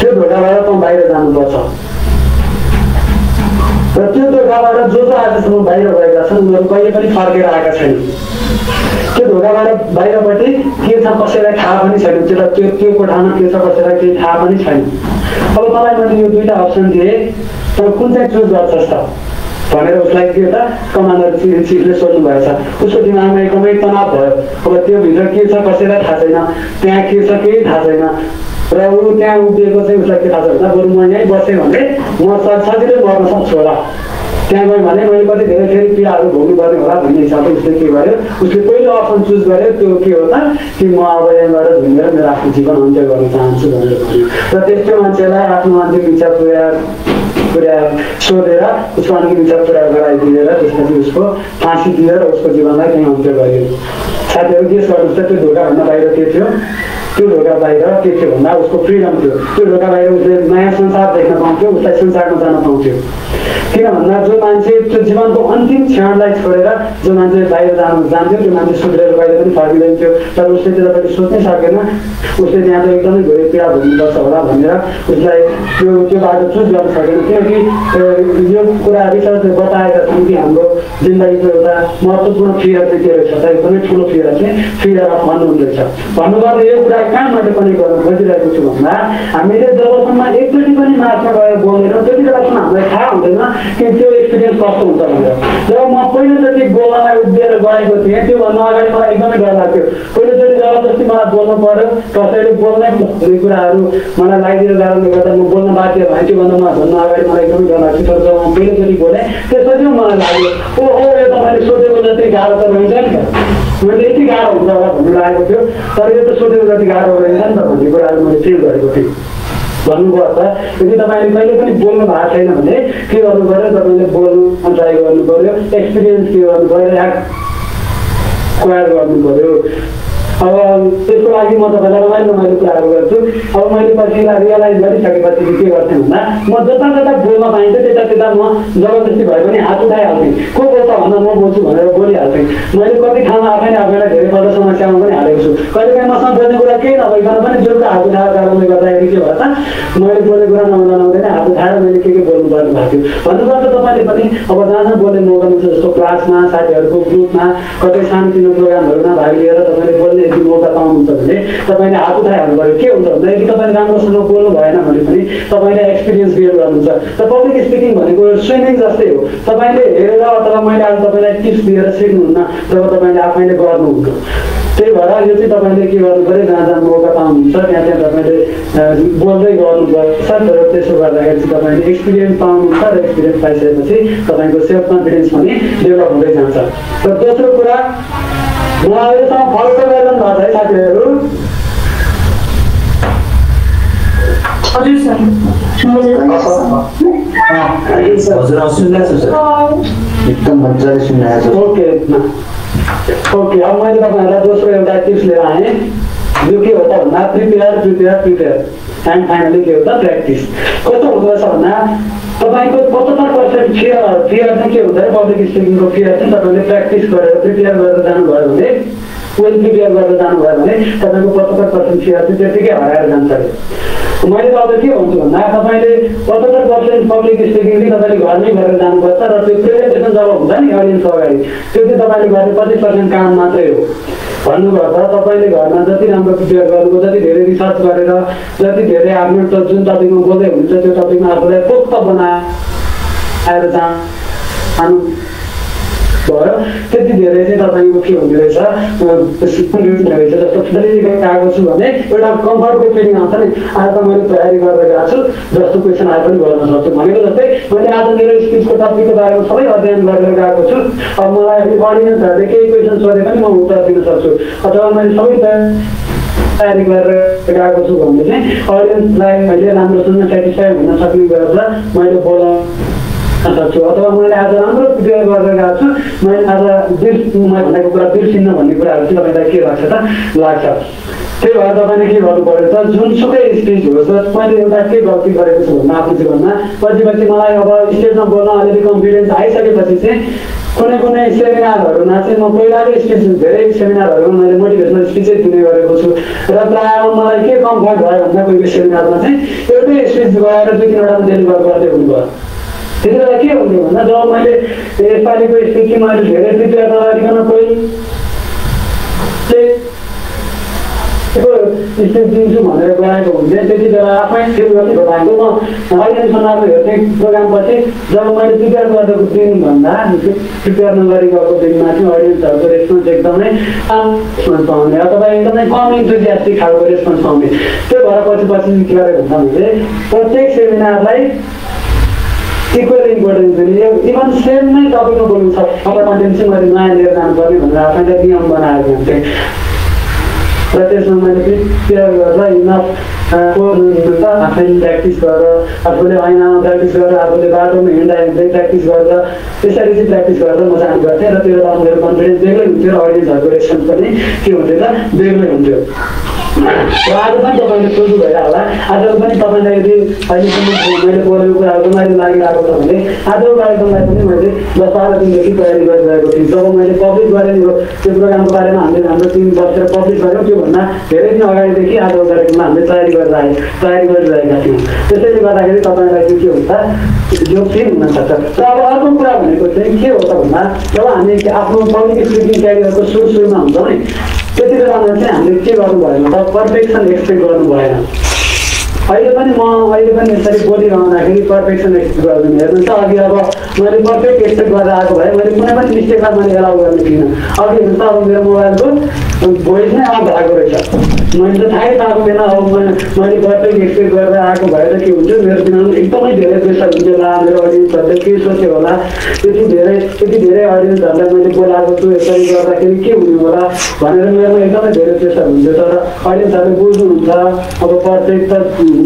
त्यो ढोकाबाट तँ बाहिर जानुपर्छ र त्यो ढोकाबाट जो जो आजसम्म बाहिर गएका छन् उनीहरू कहिले पनि फर्केर आएका छैनन्। त्यो ढोकाबाट बाहिरपट्टि के छ कसैलाई थाहा पनि छैन, त्यसलाई त्यो त्यो कोठामा के छ कसैलाई केही थाहा पनि छैन। अब मलाई मैले यो दुईवटा अप्सन दिएँ, तर कुन चाहिँ चुज गर्छस् त भनेर उसलाई के त कमान्डर चिफले सोध्नु भएछ। उसको दिमागमा एकदमै तनाव भयो, अब त्योभित्र के छ कसैलाई थाहा छैन, त्यहाँ के छ केही थाहा छैन र ऊ त्यहाँ उभिएको चाहिँ उसलाई के थाहा छ भन्दा बरु म यहीँ बसेँ भने म सजिलै मर्न सक्छु होला, त्यहाँ गएँ भने मैले कति धेरै फेरि पीडाहरू भोग्नुपर्ने होला भन्ने हिसाबले उसले के गर्यो, उसले पहिलो अप्सन चुज गर्यो त्यो के हो त कि म अब यहाँबाट झुन्डेर मेरो आफ्नो जीवन अन्त्य गर्न चाहन्छु भनेर भन्यो। र त्यस्तो मान्छेलाई आफ्नो अन्तिम इच्छा पुरा पुरा सोधेर उसको अन्तिम इच्छा पुरा गराइदिएर त्यसपछि उसको फाँसी दिएर उसको जीवनलाई त्यहीँ अन्त्य गरियो। साथीहरू गेस गर्नुहोस् त त्यो ढोकाभन्दा बाहिर के थियो? त्यो ढोका बाहिर के थियो भन्दा उसको फ्रिडम थियो। त्यो ढोका बाहिर उसले नयाँ संसार देख्न पाउँथ्यो, उसलाई संसारमा जान पाउँथ्यो। किन भन्दा जो मान्छे त्यो जीवनको अन्तिम क्षणलाई छोडेर जो मान्छे बाहिर जानु जान्थ्यो त्यो मान्छे सुध्रेर कहिले पनि फर्किँदैन थियो, तर उसले त्यसलाई सोच्नै सकेन। उसले त्यहाँ चाहिँ एकदमै धेरै पीडा भोग्नुपर्छ होला भनेर उसलाई त्यो त्यो बाटो चुज गर्न सकेन, किनकि यो कुरा रिसर्चले बताएका छन् कि हाम्रो जिन्दगीको एउटा महत्त्वपूर्ण फियर चाहिँ के रहेछ त एकदमै ठुलो फियर चाहिँ फियर अफ अननोन रहेछ। भन्नुपर्दा यो कुरा कहाँबाट कनेक्ट गर्न खोजिरहेको छु भन्दा हामीले जबसम्म एकचोटि पनि माथमा गएर बोल्दैनौँ त्यति बेलासम्म हामीलाई थाहा हुँदैन कि त्यो एक्सपिरियन्स कस्तो हुन्छ भनेर। जब म पहिलोचोटि बोल्नलाई उभिएर गएको थिएँ त्योभन्दा अगाडि मलाई एकदमै डर लाग्थ्यो। पहिलोचोटि जबरजस्ती मलाई बोल्नु पर्यो, कसैले बोल्नै भन्ने कुराहरू मलाई लागिदिएको कारणले गर्दा म बोल्न बाध्य भएँ। त्योभन्दा म भन्दा अगाडि मलाई एकदमै डर लाग्थ्यो, तर जब म पहिलोचोटि बोलेँ त्यसपछि मलाई लाग्यो ओहो यो त मैले सोचेको जति गाह्रो त हुन्छ नि त, मैले यति गाह्रो हुन्छ भन्नु लागेको थियो, तर यो त सोचेको जति गाह्रो रहेन नि त भन्ने कुराहरू मैले फिल गरेको थिएँ। भन्नुपर्छ अब त्यसको लागि म तपाईलाई रमाइलो मैले कुराहरू गर्छु। अब मैले पछि रियलाइज गरिसकेपछि के गर्छु भन्दा म जता जता बोल्न पाइन्छ त्यता त्यता म जबरजस्ती भए पनि हात उठाइहाल्थेँ। को बोल्छ भन्दा म बोल्छु भनेर बोलिहाल्थेँ। मैले कति ठाउँमा आफै आफैलाई धेरै पल्ट समस्यामा पनि हालेको छु। कहिलेकाहीँ मसँग बोल्ने कुरा केही नभइकन पनि जोको हात उठाएर कारणले गर्दाखेरि के भन्छ मैले बोल्ने कुरा नहुँदा नहुँदैन हात उठाएर मैले के के बोल्नुपर्ने भएको थियो। भन्नुपर्छ तपाईँले पनि अब जहाँ बोल्ने मौका मिल्छ जस्तो क्लासमा साथीहरूको ग्रुपमा कतै सानोतिनो प्रोग्रामहरूमा भाग लिएर तपाईँले बोल्ने मौका पाउनुहुन्छ भने तपाईँले हात उठाइहाल्नु पऱ्यो। के हुन्छ भन्दा यदि तपाईँले राम्रोसँग बोल्नु भएन भने पनि तपाईँले एक्सपिरियन्स गेन गर्नुहुन्छ। र पब्लिक स्पिकिङ भनेको स्विमिङ जस्तै हो, तपाईँले हेरेर अथवा मैले आज तपाईँलाई टिप्स दिएर सिक्नुहुन्न जब तपाईँले आफैले गर्नुहुन्छ। त्यही भएर यो चाहिँ तपाईँले के गर्नु पऱ्यो जहाँ जहाँ मौका पाउनुहुन्छ त्यहाँ त्यहाँ तपाईँले बोल्दै गर्नुपर्छ। तर त्यसो गर्दाखेरि चाहिँ तपाईँले एक्सपिरियन्स पाउनुहुन्छ र एक्सपिरियन्स पाइसकेपछि तपाईँको सेल्फ कन्फिडेन्स पनि डेभलप हुँदै जान्छ। र दोस्रो कुरा म अहिलेसम्म फर्स्ट गर्नु भएको है साथीहरू। एकदम मजाले सुन्दैछु। ओके ओके अब मैले तपाईँहरूलाई दोस्रो एउटा टिप्स लिएर आएँ। यो के हो त भन्दा prepare prepare prepare and finally के हो त प्र्याक्टिस। कस्तो हुँदोरहेछ भन्दा तपाईको पचहत्तर पर्सेंट फियर फियर चाहिँ के हुन्छ पब्लिक स्पिकिङको फियर चाहिँ तपाईँले प्र्याक्टिस गरेर प्रिपेयर गरेर जानुभयो भने वेल प्रिपेयर गरेर जानुभयो भने तपाईँको पचहत्तर पर्सेंट फियर चाहिँ त्यतिकै हराएर जान्छ। मैले अब के भन्छु भन्दा तपाईँले पचहत्तर पर्सेंट पब्लिक स्पिकिङ चाहिँ तपाईँले घरमै गरेर जानुपर्छ र त्यो प्रेजेन्टेसन जब हुन्छ नि अडियन्स अगाडि त्यो चाहिँ तपाईँले गर्ने पच्चीस पर्सेंट काम मात्रै हो। भन्नुभयो त तपाईँले घरमा जति राम्रो प्रिपेयर गर्नुभयो जति धेरै रिसर्च गरेर जति धेरै आफ्नो जुन टपिकमा बोल्दै हुनुहुन्छ त्यो टपिकमा आफूलाई पोख्त बनाएर जानु भयो त्यति धेरै चाहिँ तपाईँको के हुँदो रहेछ रहेछ जस्तो गएको छु भने एउटा कम्फर्टको फिलिङ आउँछ नि। आज त मैले तयारी गरेर गएको छु जस्तो क्वेसन आए पनि गर्न सक्छु भनेको जस्तै मैले आज मेरो स्पिचको टपिकको बारेमा सबै अध्ययन गरेर गएको छु। अब मलाई अडियन्सहरूले केही क्वेसन सोधे पनि म उत्तर दिन सक्छु अथवा मैले सबै तयारी गरेर गएको छु भने चाहिँ अडियन्सलाई मैले राम्रोसँग सेटिस्फाई हुन सक्ने गरेर मैले बोल्न सक्छु। अथवा मैले आज राम्रो प्रिपेयर गरेर गएको छु मैले आज बिर्समा भनेको कुरा बिर्सिन्न भन्ने कुराहरू चाहिँ तपाईँलाई के लाग्छ त लाग्छ। त्यही भएर तपाईँले के गर्नु पऱ्यो त जुनसुकै स्टेज होस् मैले एउटा के गल्ती गरेको छु भन्दा आफ्नो जीवनमा पछि पछि मलाई अब स्टेजमा बोल्न अलिअलि कन्फिडेन्स आइसकेपछि चाहिँ कुनै कुनै सेमिनारहरूमा चाहिँ म पहिलाको स्पिच धेरै सेमिनारहरूमा मैले मोटिभेसनल स्पिचै दिने गरेको छु। र प्रायः मलाई के कम्फर्ट भयो भन्दा कोही कोही सेमिनारमा चाहिँ एउटै स्पिच गएर दुई तिनवटा डेलिभर गर्दै हुनुभयो। त्यति बेला के हुन्थ्यो भन्दा जब मैले नेपालीको स्पिच चाहिँ मैले धेरै प्रिपेयर नगरिकन कोही स्टेज दिन्छु भनेर गराएको हुन्थ्यो त्यति बेला आफै फिल गर्ने भएको म अहिलेसम्म हेर्ने प्रोग्रामपछि जब मैले प्रिपेयर गरेको दिनभन्दा प्रिपेयर नगरी गएको दिनमा चाहिँ अडियन्सहरूको रेस्पोन्स एकदमै रेस्पोन्स पाउने अथवा एकदमै कम इन्थुजियास्टिक खालको रेस्पोन्स पाउने। त्यो भएर पछि पछि के गरेको भन्दा मैले प्रत्येक सेमिनारलाई इक्वल इम्पोर्टेन्स दिने इभन सेम नै टपिकमा बोल्नु छ अथवा कन्टेन्ट चाहिँ मैले नयाँ लिएर जानुपर्ने भनेर आफैले नियम बनाएर जान्थेँ। र त्यसमा मैले प्रिपेयर गरेर इनफको आफैले प्र्याक्टिस गरेर आफूले ऐनामा प्र्याक्टिस गरेर आफूले बाटोमा हिँड्दा हिँड्दै प्र्याक्टिस गरेर त्यसरी चाहिँ प्र्याक्टिस गरेर म जानु गर्थेँ। र त्यो बेला मेरो कन्फिडेन्स बेग्लै हुन्थ्यो र अडियन्सहरूको रेस्पोन्स पनि के हुन्थ्यो त बेग्लै हुन्थ्यो। र आज पनि तपाईँले सोध्नु भएर होला आज पनि तपाईँलाई यदि अहिलेसम्म मैले बोलेको कुराहरू मैले लागिरहेको छ भने आजको कार्यक्रमलाई पनि मैले दस बाह्र दिनदेखि तयारी गरिरहेको थिएँ। जब मैले पब्लिक गरेँ त्यो प्रोग्रामको बारेमा हामीले हाम्रो टिम बसेर पब्लिक गऱ्यौँ त्योभन्दा धेरै दिन अगाडिदेखि आजको कार्यक्रममा हामीले तयारी गरेर आए तयारी गरिरहेका थियौँ। त्यसैले गर्दाखेरि तपाईँलाई चाहिँ के हुन्छ यो फिल हुनसक्छ। र अब अर्को कुरा भनेको चाहिँ के हो त भन्दा जब हामी आफ्नो पब्लिक स्पिकिङ क्यारियरको सुरु सुरुमा हुन्छौँ नि त्यति बेलामा चाहिँ हामीले के गर्नु भएन त पर्फेक्सन एक्सपेक्ट गर्नु भएन। अहिले पनि म अहिले पनि यसरी बोलिरहँदाखेरि पर्फेक्सन एक्सपेक्ट गर्दैन। हेर्नुहुन्छ अघि अब मैले पर्फेक्ट एक्सपेक्ट गरेर आएको भए मैले कुनै पनि मिस्टेकमा मैले एलाउ गर्ने थिइनँ। अघि हेर्नुहोस् अब मेरो मोबाइलको भोइस नै अफ भएको रहेछ। मैले त थाहै पाएको थिएन अब मैले पर्फेक्ट एक्सपेक्ट गरेर आएको भए त के हुन्थ्यो मेरो दिनमा एकदमै धेरै प्रेसर हुन्थ्यो होला मेरो अडियन्सहरूले के सोच्यो होला त्यति धेरै त्यति धेरै अडियन्सहरूलाई मैले बोलाएको छु यसरी गर्दाखेरि के हुने होला भनेर मेरोमा एकदमै धेरै प्रेसर हुन्थ्यो। तर अडियन्सहरूले बुझ्नुहुन्छ अब पर्फेक्ट त I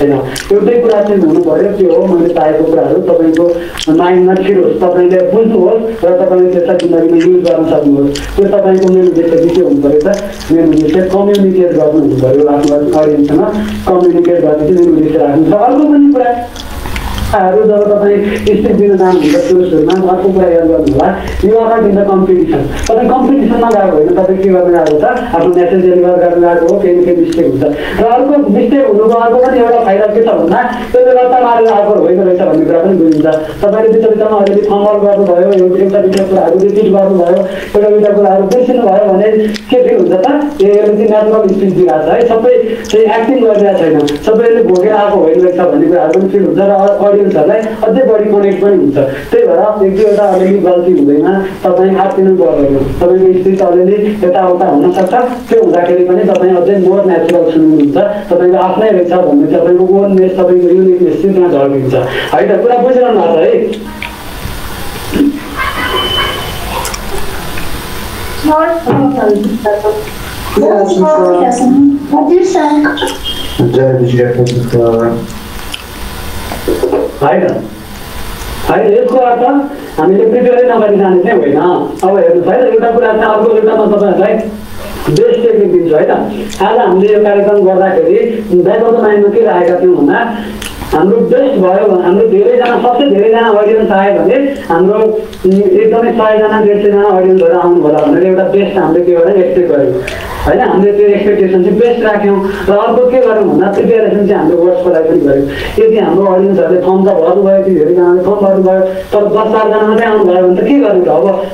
You know, you take what I know, but if you own the type of brother, Tobago, nine materials, Tobago, Puntos, but Tobago is such a use of Samuel. With Tobago, communicate, communicate, government, but you are not in Sana, communicate, but you will I don't know if it's been an answer to the You are not in the competition. But the competition is not going to be able to do that. I don't necessarily have a mistake with that. The mistake is not going to be able to find out this or that. So there are some other ways of doing that. Somebody is already found out about the bio, you take the picture, I will teach about the bio, but I will have a question about it, and then keep it with that. Everything that's what is being done. Somebody acting like that. Somebody will go out of it like somebody will feel that. Or the body connection. They were up if you are already wealthy, something happening for you. So we see already that out on such a that more natural solution. So they are after it's up on the one mess of really missing as always. I don't put a push on our right. What is that? I don't. I just go after. I mean, if you are in a very nice way now, our side, you have to right? Best technique is right. As I'm the American Gorda, that was my lucky I got you on that. I'm the best boy, I'm the very than a sausage, very than an audience side of it. I'm the economic side and an audience around the best and the extra. I am the expectations, the best vacuum, Rabu Kivarum, not the parents and the words for everybody. If the audience are the thumbs of all the way to the thumb of the world, but Basaran and the Kivaru,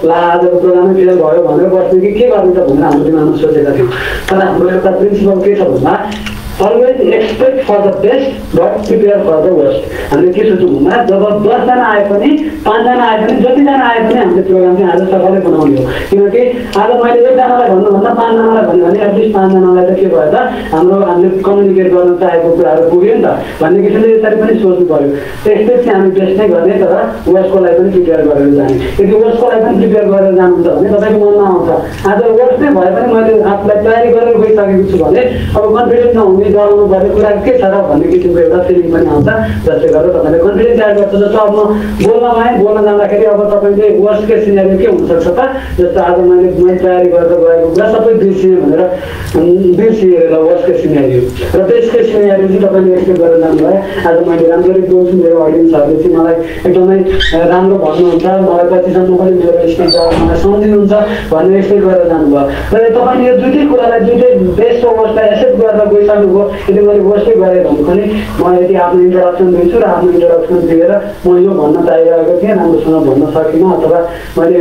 La, the Puran, the boy, one of what we give out of the Naman Society. But I'm going to principle case of that. Always expect for the best, but prepare for the worst. And the case to Mumma, the bus and iPhone, Pandan iPhone, Jotin iPhone, and the program has a Safari Ponoyo. You okay? Other my little Panama, at least Panama, the Kivata, and the communicate on the type of Pugenda. When the case is ceremony, so to follow. Expect and just take on it, was for I can prepare for the time. If you was for I can prepare for the time, the other worst name, I can apply very good targets on it, or one billion now. All the Kuraki Sarah, and we can be able to see my answer. That's the country that was the top of Bola, Bola, like a property, worst case in every case, such a the other man is my diary, but the way that's up with this year, this year, the worst case scenario. The best case scenario is the next number, as my number goes in their audience, everything like a domain, Rango Bonta, Malapatism, my son, one next number. But the top of your duty could have adjudicated based over the asset where the boys are. It was worship by Ramkani, my interruption, Missur, after interruption theatre, Moyo Mana Taya again, and the son of Bona Sakina, my grandmother Bunny,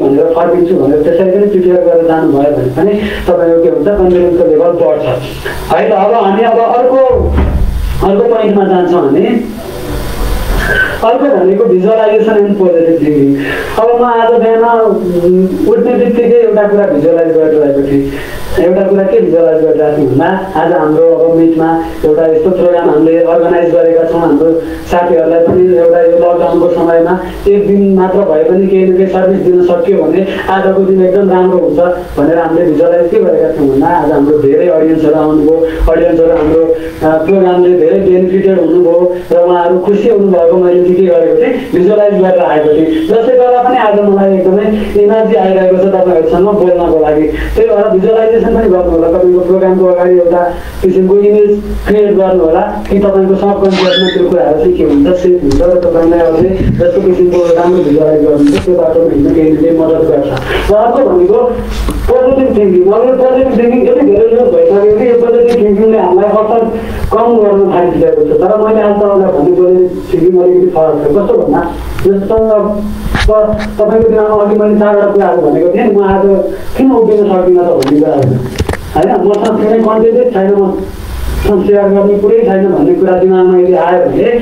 and your five inches on the second teacher than my company, so I give the convenience of the world boards. I love Anya Argo Argo Point Matanson, eh? अर्को भनेको visualisation and positive thinking. अब म आज बिहान उठ्ने बित्तिकै एउटा कुरा भिजुअलाइज गरिरहेको थिएँ. एउटा कुरा के भिजुअलाइज गरिरहेको हुँदा आज हाम्रो अब मिटमा एउटा यस्तो प्रोग्राम हामीले अर्गनाइज गरेका छौँ. हाम्रो साथीहरूलाई पनि एउटा यो लकडाउनको समयमा एक दिन मात्र भए पनि केही न केही सर्भिस दिन सक्यो भने आजको दिन एकदम राम्रो हुन्छ भनेर हामीले भिजुअलाइज के गरेका थियौँ भन्दा आज हाम्रो धेरै अडियन्सहरू आउनुभयो. अडियन्सहरू हाम्रो प्रोग्रामले धेरै बेनिफिटेड हुनुभयो र उहाँहरू खुसी हुनुभएको मैले visualize गरेर आएको थिएँ. जसले गर्दा पनि आज मलाई एकदमै एनर्जी आइरहेको छ तपाईहरुसँग बोल्नको लागि. त्यही भएर भिजुअलाइजेसन पनि गर्नु होला. तपाईको प्रोग्रामको अगाडि एउटा किसिमको इमेज क्रिएट गर्नु होला कि तपाईको सबकन्सियसमा त्यो कुराहरु चाहिँ के हुन्छ सेभ हुन्छ र तपाईलाई अझै जस्तो किसिमको राम्रो भिजुअलाइज गर्नुहुन्छ त्यो बाटोमा हिँड्न केहीले मद्दत गर्छ. र अर्को भनेको पोजिटिभ थिङ्किङ. मैले पोजिटिभ थिङ्किङ यति धेरै युज भइसक्यो कि यो पोजिटिभ थिङ्किङले हामीलाई असर कम गर्न थालिसकेको छ. तर मैले आज तपाईँलाई भन्ने पोजिटिभ थिङ्किङ अलिकति कस्तो भन्दा जस्तो तपाईँको दिनमा अघि मैले चारवटा कुराहरू भनेको थिएँ. म आज किन उभिन सक्दिनँ त भन्ने कुराहरू होइन मसँग कुनै कन्टेन्टै छैन. म संस्कार गर्ने कुरै छैन भन्ने कुरा दिमागमा यदि आयो भने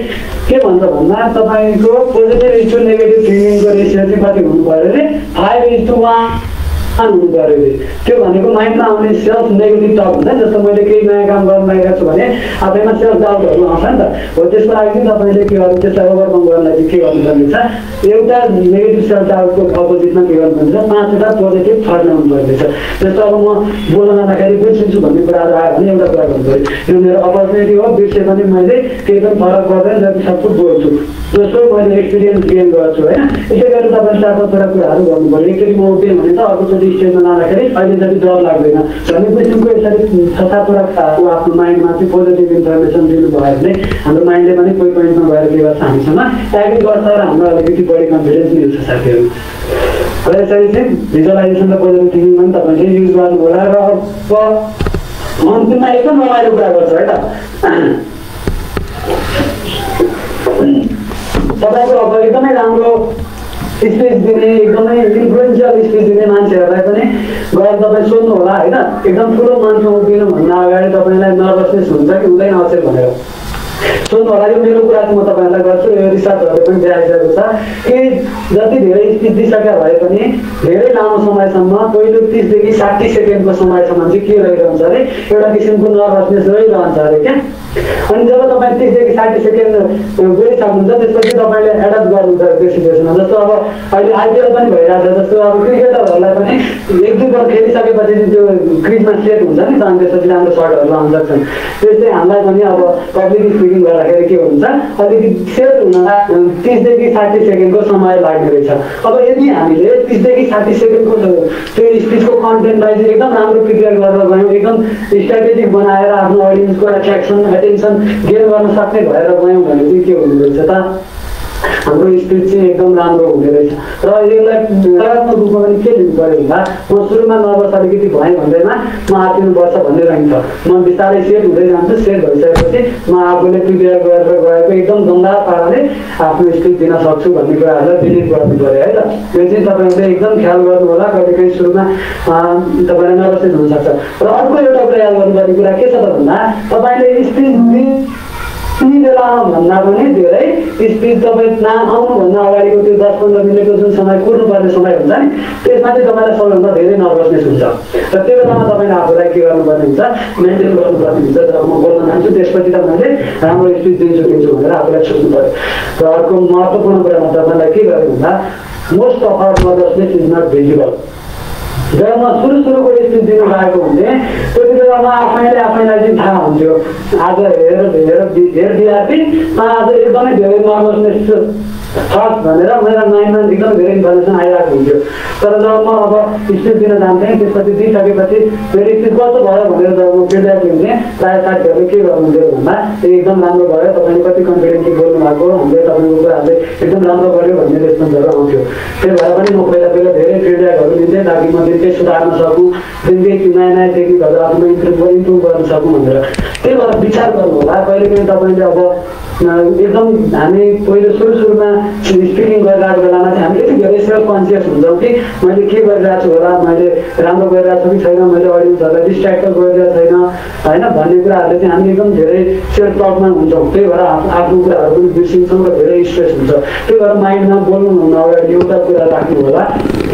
के भन्छ भन्दा तपाईको पोजिटिभ इन्टु नेगेटिभ थिंकिङको रेशियो चाहिँ कति हुनु पर्यो भने पाँच अनुपात एक हुनु पर्यो। त्यो भनेको माइन्डमा आउने सेल्फ नेगेटिभ टक हुन्छ नि, जस्तो मैले केही नयाँ काम गर्न लागेको छु भने आफैमा सेल्फ डाउटहरु आउँछ नि त। हो त्यसको लागि तपाईले के गर्नु, त्यसलाई ओभरकम गर्नलाई के गर्नुपर्छ? एउटा नेगेटिभ सेल्फ डाउटको अपोजिटमा के गर्नुपर्छ? पाँचवटा पोजिटिभ थट ल्याउनु पर्छ। जस्तो अब म बोल्न नदाखेरि बिर्सिन्छु भन्ने कुरा आयो भने एउटा कुरा गर्नु पर्यो, यो मेरो अपर्च्युनिटी हो, बिर्से पनि मैले केही पनि फरक पर्दैन जति सक्छु बोल्छु, जस्तो मैले एक्सपिरियन्स गेन गर्छु होइन। यसै गरी तपाईले चार पाँचवटा कुराहरू गर्नु पर्यो। एकचोटि म उठेँ भने त अर्कोचोटि स्टेजमा लाँदाखेरि अहिले जति डर लाग्दैन भन्ने किसिमको यसरी छ सातवटा कुराको आफ्नो माइन्डमा चाहिँ पोजिटिभ इन्फर्मेसन दिनुभयो भने हाम्रो माइन्डले पनि कोही पोइन्टमा गएर के गर्छ, हामीसँग ट्यागिङ गर्छ र हाम्रो अलिकति बढी कन्फिडेन्स मिल्छ साथीहरू। र यसरी चाहिँ भिजुअलाइजेसन र पोजिटिभ थिङ्किङ पनि तपाईँले युज गर्नु होला। र अब अन्तिममा एकदम रमाइलो कुरा गर्छ है त, तपाईँको अब एकदमै राम्रो स्पेस दिने, एकदमै इन्फ्लुएन्सियल स्पेस दिने मान्छेहरूलाई पनि गएर तपाईँ सोध्नु होला होइन, एकदम ठुलो मान्छे उभिनुभन्दा अगाडि तपाईँलाई नर्भसनेस हुन्छ कि हुँदैन अचेल भनेर सोध्नु होला। यो मेरो कुरा चाहिँ म तपाईँहरूलाई गर्छु, यो रिसर्चहरूले पनि देखाइसकेको छ कि जति धेरै स्पिच दिइसक्यो भए पनि धेरै लामो समयसम्म पहिलो तिसदेखि साठी सेकेन्डको समयसम्म चाहिँ के रहिरहन्छ अरे, एउटा किसिमको नर्भसनेस रहिरहन्छ अरे क्या। अनि जब तपाईँ तिसदेखि साठी सेकेन्ड गइसक्नुहुन्छ त्यसपछि तपाईँले एडप्ट गर्नुहुन्छ त्यो सिचुएसनमा। जस्तो अब अहिले आइपिएल पनि भइरहेको छ, जस्तो अब क्रिकेटरहरूलाई पनि एक दुई बल खेलिसकेपछि त्यो क्रिजमा सेट हुन्छ नि त, अनि त्यसपछि राम्रो सर्टहरू आउन सक्छन्। त्यस्तै हामीलाई पनि अब पब्लिक स्पिकिङ गर्दाखेरि के हुन्छ, अलिकति सेट हुनलाई तिसदेखि साठी सेकेन्डको समय लाग्ने रहेछ। अब यदि हामीले तिसदेखि साठी सेकेन्डको त्यो स्पिचको कन्टेन्टलाई चाहिँ एकदम राम्रो प्रिपेयर गरेर गयौँ, एकदम स्ट्राटेजिक बनाएर आफ्नो अडियन्सको एट्र्याक्सन टेन्सन गेन गर्न सक्ने भएर गयौँ भने चाहिँ के हुँदो रहेछ त, हाम्रो स्पिच चाहिँ एकदम राम्रो हुने रहेछ। र यसलाई सकारात्मक रूपमा पनि के लिनु पऱ्यो भन्दा, म सुरुमा नर्भस अलिकति भएँ भन्दैमा म आत्तिनुपर्छ भन्ने रहन्छ, म बिस्तारै सेट हुँदै जान्छु, सेट भइसकेपछि म आफूले प्रिपेयर गरेर गएको एकदम दमदार पाराले आफ्नो स्पिच दिन सक्छु भन्ने कुराहरूलाई बिलिभ गर्नु पऱ्यो है त। यो चाहिँ तपाईँले एकदम ख्याल गर्नु होला, कहिलेकाहीँ सुरुमा तपाईँलाई नर्भसै हुनसक्छ। र अर्को एउटा प्रयास गर्नुपर्ने कुरा के छ त भन्दा, तपाईँले स्पिच त्यही बेलामा भन्दा पनि धेरै स्पिच तपाईँ नाम आउनुभन्दा अगाडिको त्यो दस पन्ध्र मिनटको जुन समय कुर्नुपर्ने समय हुन्छ नि, त्यसमा चाहिँ तपाईँलाई सबैभन्दा धेरै नर्भसनेस हुन्छ। र त्यो बेलामा तपाईँले आफूलाई के गर्नुपर्ने हुन्छ, मेन्टेन गर्नुपर्ने हुन्छ। जब म बोल्न जान्छु त्यसपछि तपाईँले राम्रो स्पिच दिन्छु दिन्छु भनेर आफूलाई सोच्नु पऱ्यो। र अर्को महत्त्वपूर्ण कुरा म तपाईँलाई के गरेँ भन्दा, most of our nervousness is not visible. जब म सुरु सुरुको स्पिच दिनु गएको हुन्थेँ त्यति बेला म आफैले आफैलाई चाहिँ थाहा हुन्थ्यो, आज हेर हेर हेर बिरापी म आज एकदमै धेरै नर्भसनेस थट भनेर मेरो माइन्डमा एकदम धेरै इन्फर्मेसन आइरहेको हुन्थ्यो। तर जब म अब स्पिच दिन जान्थेँ त्यसपछि दिइसकेपछि मेरो स्पिच कस्तो भयो भनेर जब म फिडब्याक लिन्थेँ प्रायः साथीहरूले के गर्नुहुन्थ्यो भन्दा एकदम राम्रो भयो, तपाईँले कति कन्फिडेन्टली बोल्नु भएको, हामीले तपाईँको कुराहरूले एकदम राम्रो गऱ्यो भन्ने रेस्पोन्सहरू आउँथ्यो। त्यही भएर पनि म पहिला पहिला धेरै फिडब्याकहरू लिन्थेँ ताकि म दिनकै सुधार्न सकूँ, दिनकै नयाँ नयाँ टेक्निकहरू आफ्नो इम्प्रुभ इम्प्रुभ गर्न सकूँ भनेर। त्यही भएर विचार गर्नु होला, कहिलेकाहीँ तपाईँले अब एकदम हामी पहिलो सुरु सुरुमा स्पिकिङ गरिरहेको बेलामा चाहिँ हामी यति धेरै सेल्फ कन्सियस हुन्छौँ कि मैले के गरिरहेको छु होला, मैले राम्रो गरिरहेको छु कि छैन, मैले अडियन्सहरूलाई डिस्ट्र्याक्ट गरिरहेको छैन होइन भन्ने कुराहरूले चाहिँ हामी एकदम धेरै सेल्फ टकमा हुन्छौँ। त्यही भएर आफ्नो कुराहरू पनि बिर्सिन्छौँ र धेरै स्ट्रेस हुन्छ। त्यही भएर माइन्डमा बोल्नुभन्दा अगाडि एउटा कुरा राख्नु होला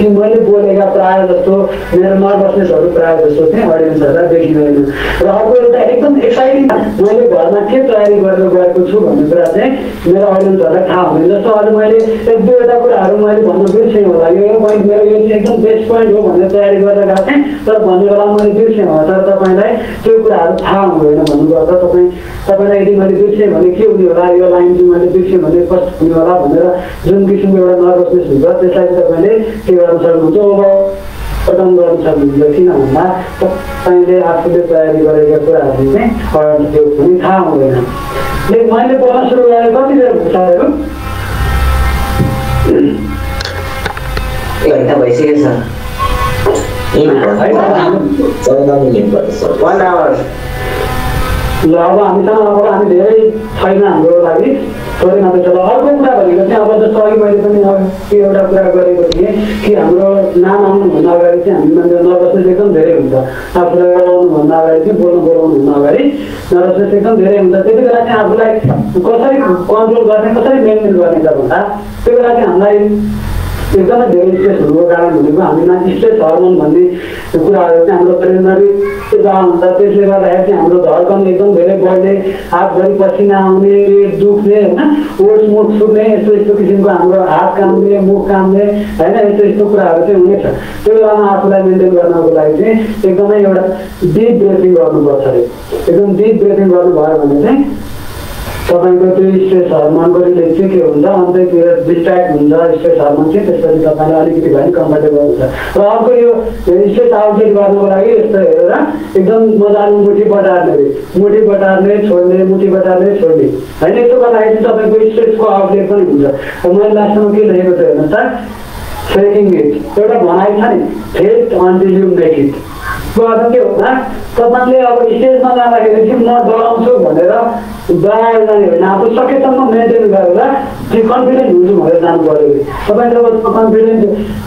कि मैले बोलेका प्रायः जस्तो मेरो नर्भसनेसहरू प्रायः जस्तो चाहिँ अडियन्सहरूलाई देखिँदैन। र अर्को एउटा एकदम एक्साइटिङ मैले घरमा के तयारी गरेर गएको छु भन्ने कुरा चाहिँ मेरो अडियन्सहरूलाई थाहा हुँदैन। जस्तो अरू मैले एक दुईवटा कुराहरू मैले भन्नु बिर्सेँ होला, यो पोइन्ट मेरो यो चाहिँ एकदम बेस्ट पोइन्ट हो भनेर तयारी गरेर गएको थिएँ तर भन्ने बेला मैले बिर्सेँ होला, तर तपाईँलाई त्यो कुराहरू थाहा हुँदैन भन्नुपर्छ। तपाईँ तपाईँलाई यदि मैले बिर्सेँ भने के हुने होला, यो लाइन चाहिँ मैले बिर्सेँ भने कस्तो हुने होला भनेर जुन किसिमको एउटा नर्भसनेस हुन्छ त्यसलाई चाहिँ तपाईँले के गर्न सक्नुहुन्छ, ओभरकम गर्न सक्नुहुन्छ। किन भन्दा तपाईँले आफूले तयारी गरेका कुराहरू चाहिँ अडियन्सको पनि थाहा हुँदैन। मैले बोल्न सुरु गरेर कति बेर भइसक्यो? एक घन्टा भइसक्यो सर, चौध मिनट। ल अब हामीसँग अब हामी धेरै छैन हाम्रो लागि, थोड़े ना तो चलो और कोई कुरा बनी करते हैं अब तो सॉरी बनी करते हैं कि ये वाला कुरा बनी करती है कि हम लोग ना मालूम होना वाली थी हम लोग नर्वस सेकंड देरे होता आप लोग होना वाली थी बोलना बोलना होना वाली नर्वस सेकंड देरे होता तो इधर आते हैं आप लोग कोसारी कंट्रोल करने कोसारी मेन निभाने का होता तो इधर आते हैं हमारे एकदम डेली स्ट्रेस होने का कारण बनेगा हमें ना स्ट्रेस हार्मोन बनने कुछ आ जाते हैं हम लोग करेंगे ना भी इधर दर्द से बाहर रहते हैं हम लोग दौड़ करने एकदम डेली बॉडी आप बड़ी पसीना होने दुख से है ना ओल्ड मूड सुने ऐसे ऐसे किसी को हम लोग हाथ काम में मुंह काम में है ना ऐसे ऐसे कुछ आ जाते हैं उन्हें तो ये वाला आप लोग मेंटेन करना बोलाएंगे एकदम ये वाला डीप ब्रेथिंग करना बहुत सारे एकदम डीप ब्रेथिंग करना बाहर बने तब इनको तो इससे सामान को रिलेटेड क्या होगा हम तो एक बिस्टाइट होगा इससे सामान से तो इससे तब पहले वाली किसी बैंक कंपनी में होगा और आपको ये इससे ताऊ के बाद में बोलेंगे इससे ना एकदम मज़ा आने मुट्ठी बटाने मुट्ठी बटाने छोड़ने मुट्ठी बटाने छोड़ने है ना तो कहना है तब इनको इससे इसको आप देखने होगा हमारे लास्ट में बात क्या होगा तो मतलब अब स्टेज में जाना है जिम नॉट डॉलर्स हो बनेगा बाय जाने में ना तो सके तब मैं मेंटेन करूँगा जी कॉन्फिडेंट यूज़ होगा जान बोलेंगे तब इन लोगों को कॉन्फिडेंट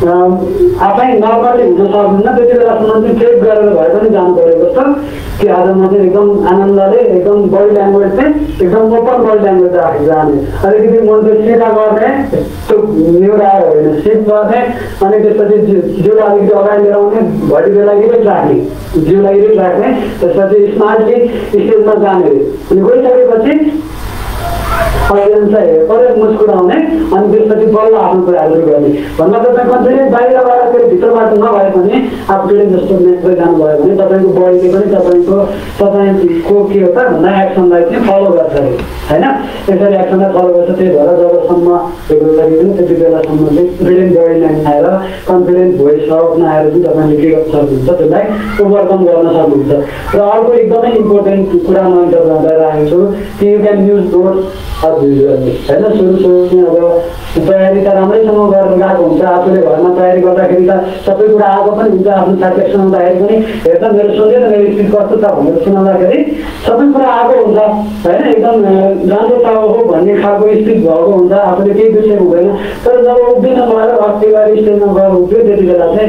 आप इन नॉर्मल यूज़ हो ना तो इधर आप नॉर्मल चेक करोगे भाई तो नहीं जान बोलेगा तो कि आदम मतलब एकदम आनंद लाले एकदम बॉडी लैंग्वेज में एकदम ओपन बॉडी लैंग्वेज आए जाने अरे किसी मोंटे सीधा बात है तो न्यूरा है ना सीधा बात है अने के साथ जो लाइक जो आगे ले रहा हूँ ना बॉडी के लाइक भी ट्राई नहीं जो लाइक भी ट्राई नहीं तो साथ स्मार्ट भी इससे मत जाने दे कोई सारे बच्चे फाइनेंस है और एक मुस्कुराने अंधेरे बल्ला आपने पर आलू करने वरना तो मैं कंपनी बाहर वाला के भीतर बात ना बाहर बने आप के लिए जस्ट में कोई काम बाहर बने तब इनको बॉडी के बने तब इनको तब इनको क्या होता है ना एक्शन लाइफ में फॉलो करता है है ना ऐसा एक्शन फॉलो करता है भरा जब सम्मा रेगुलर इन तभी बेला सम्मा में ब्रिलियंट बॉडी लाइन आएर कन्फिडेंट वॉइस आउट ना आएर तब इनके गप सर हुन्छ त्यसलाई ओभरकम गर्न सक्नुहुन्छ र अर्को एकदमै इम्पोर्टेन्ट कुरा म गर्दै राखेछु कि यु क्यान युज दोस अब है ना शुरू शुरू में अब तैयारी का रामले समूह घर में आगे उनका आप लोग घर में तैयारी करता कितना सब लोग पूरा आगे पर उनका आपने साक्षात्कार में तैयारी करनी ये तो मेरे सोचे तो मेरे स्पीड करते तब मेरे सुना लगा कि सब लोग पूरा आगे उनका है ना एकदम जानते तब वो बने खा को स्पीड भागो उनका आपने कई दूसरे हो गए ना पर जब वो भी ना हमारा आपकी बारी स्टेज में बार उपयोग देते जाते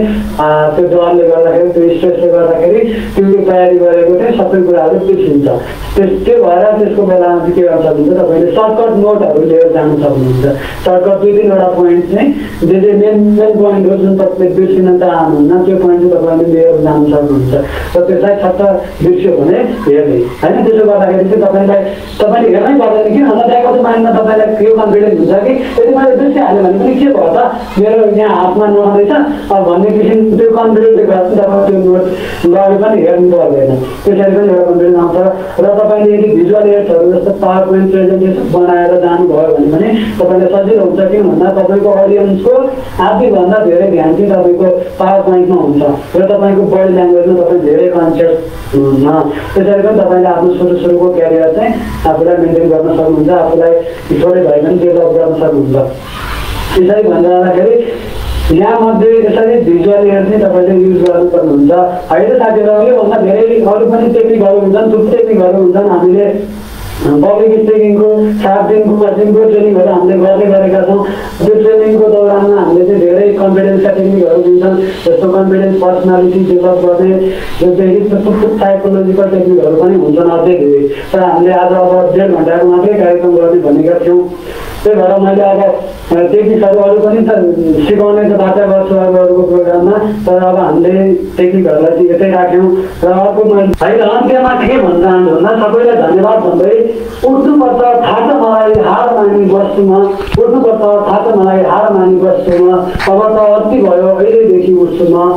तो जवान लगा रखे तो स्ट्रेस लगा रखे क्योंकि तैयारी वाले को तो सब लोग पूरा आगे पीछे उनका इसके बारे में इसको पहला आज के आम सब लोग तो पहले शॉर्टकट नोट अब लेयर जाना सब मिलता है शॉर्टकट दो तीन बड़ा पॉइंट्स हैं जैसे मेन मेन पॉइंट हो जिन पर बीस मिनट आम ना जो पॉइंट जो तब वाले लेयर जाना सब मिलता है तो तेरा छत्ता बीस बने लेयर नहीं है ना जैसे बात आगे जैसे तब वाले तब वाले घर में बात है लेकिन हम जाएगा तो मायने तब वाले क्यों कॉन्फिडेंट होता कि यदि मायने बीस आने वाले मैंने क्या बोला था मेरा यहाँ आत्मा नोट नहीं था अब हमने किसी तो कॉन्फिडेंट दिखाते तब वाले नोट लाभ बने लेयर नहीं बोले ना तो शायद लेयर कॉन्फिडेंट नाम था और तब वाले एक visual layer service PowerPoint presentation बनाएर जानु भयो भने भने तपाईले सजिलो हुन्छ कि भन्दा तपाईको ऑडियन्सको आफै भन्दा धेरै ध्यान चाहिँ तपाईको पावर पॉइन्टमा हुन्छ र तपाईको बॉडी ल्याङ्ग्वेजमा तपाई धेरै कन्सियस हुनुहुन्छ त्यसैले पनि तपाईले आफ्नो सुरु सुरुको क्यारियर चाहिँ आफूलाई मेन्टेन गर्न सक्नुहुन्छ आफूलाई थोरै भए पनि डेभलप गर्न सक्नुहुन्छ त्यसै भन्दाखेरि यहाँ मध्य यसरी भिजुअल एड नै तपाईले युज गर्नु पर्नुहुन्छ हैन साथीहरुले भन्दा धेरै अरु पनि टेक्निकहरु हुन्छन् थुप्रै टेक्निकहरु हुन्छन् हामीले पब्लिक स्पीकिंग को सात दिन को मशीन को ट्रेनिंग वाला हमने बहुत ही करेगा तो जिस ट्रेनिंग को दौरान ना हमने जो डेरे कॉन्फिडेंस का टेक्निक और जिसमें जैसे कॉन्फिडेंस पर्सनालिटी डेवलप करते जो डेरी तो कुछ कुछ साइकोलॉजिकल टेक्निक और बनी उनसे ना दे गए पर हमने आज और डेढ़ घंटा को मात्र कार्यक्रम करने बनेगा क्यों तो बड़ा मजा आएगा टेक्निक वालों को नहीं सिखाने का बातें बात सुना वालों को प्रोग्राम ना तो अब हमने टेक्निक वाला चीज़ ऐसे रखे हूँ तो आपको मैं भाई राम के मां के बंदा हूँ ना सबको ये धन्यवाद बंदे उर्दू पता थाता मलाई हार मानी बस्तु मां उर्दू पता थाता मलाई हार मानी बस्तु मां अब तो अति भयो ऐसे देखी बस्तु मां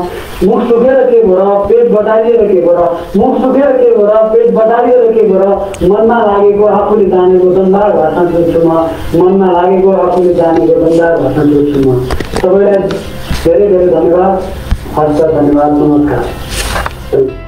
मुख सुखेर के बड़ा पेट बटालिए रखे बड़ा मुख सुखेर के बड़ा पेट बटालिए रखे बड़ा मन ना लागे को आपुले जाने को दंडार भाषण बस्तु मां मन ना लागे को आपुले जाने को दंडार भाषण बस्तु मां सबैलाई धेरै धेरै धन्यवाद हार्दिक धन्यवाद नमस्कार।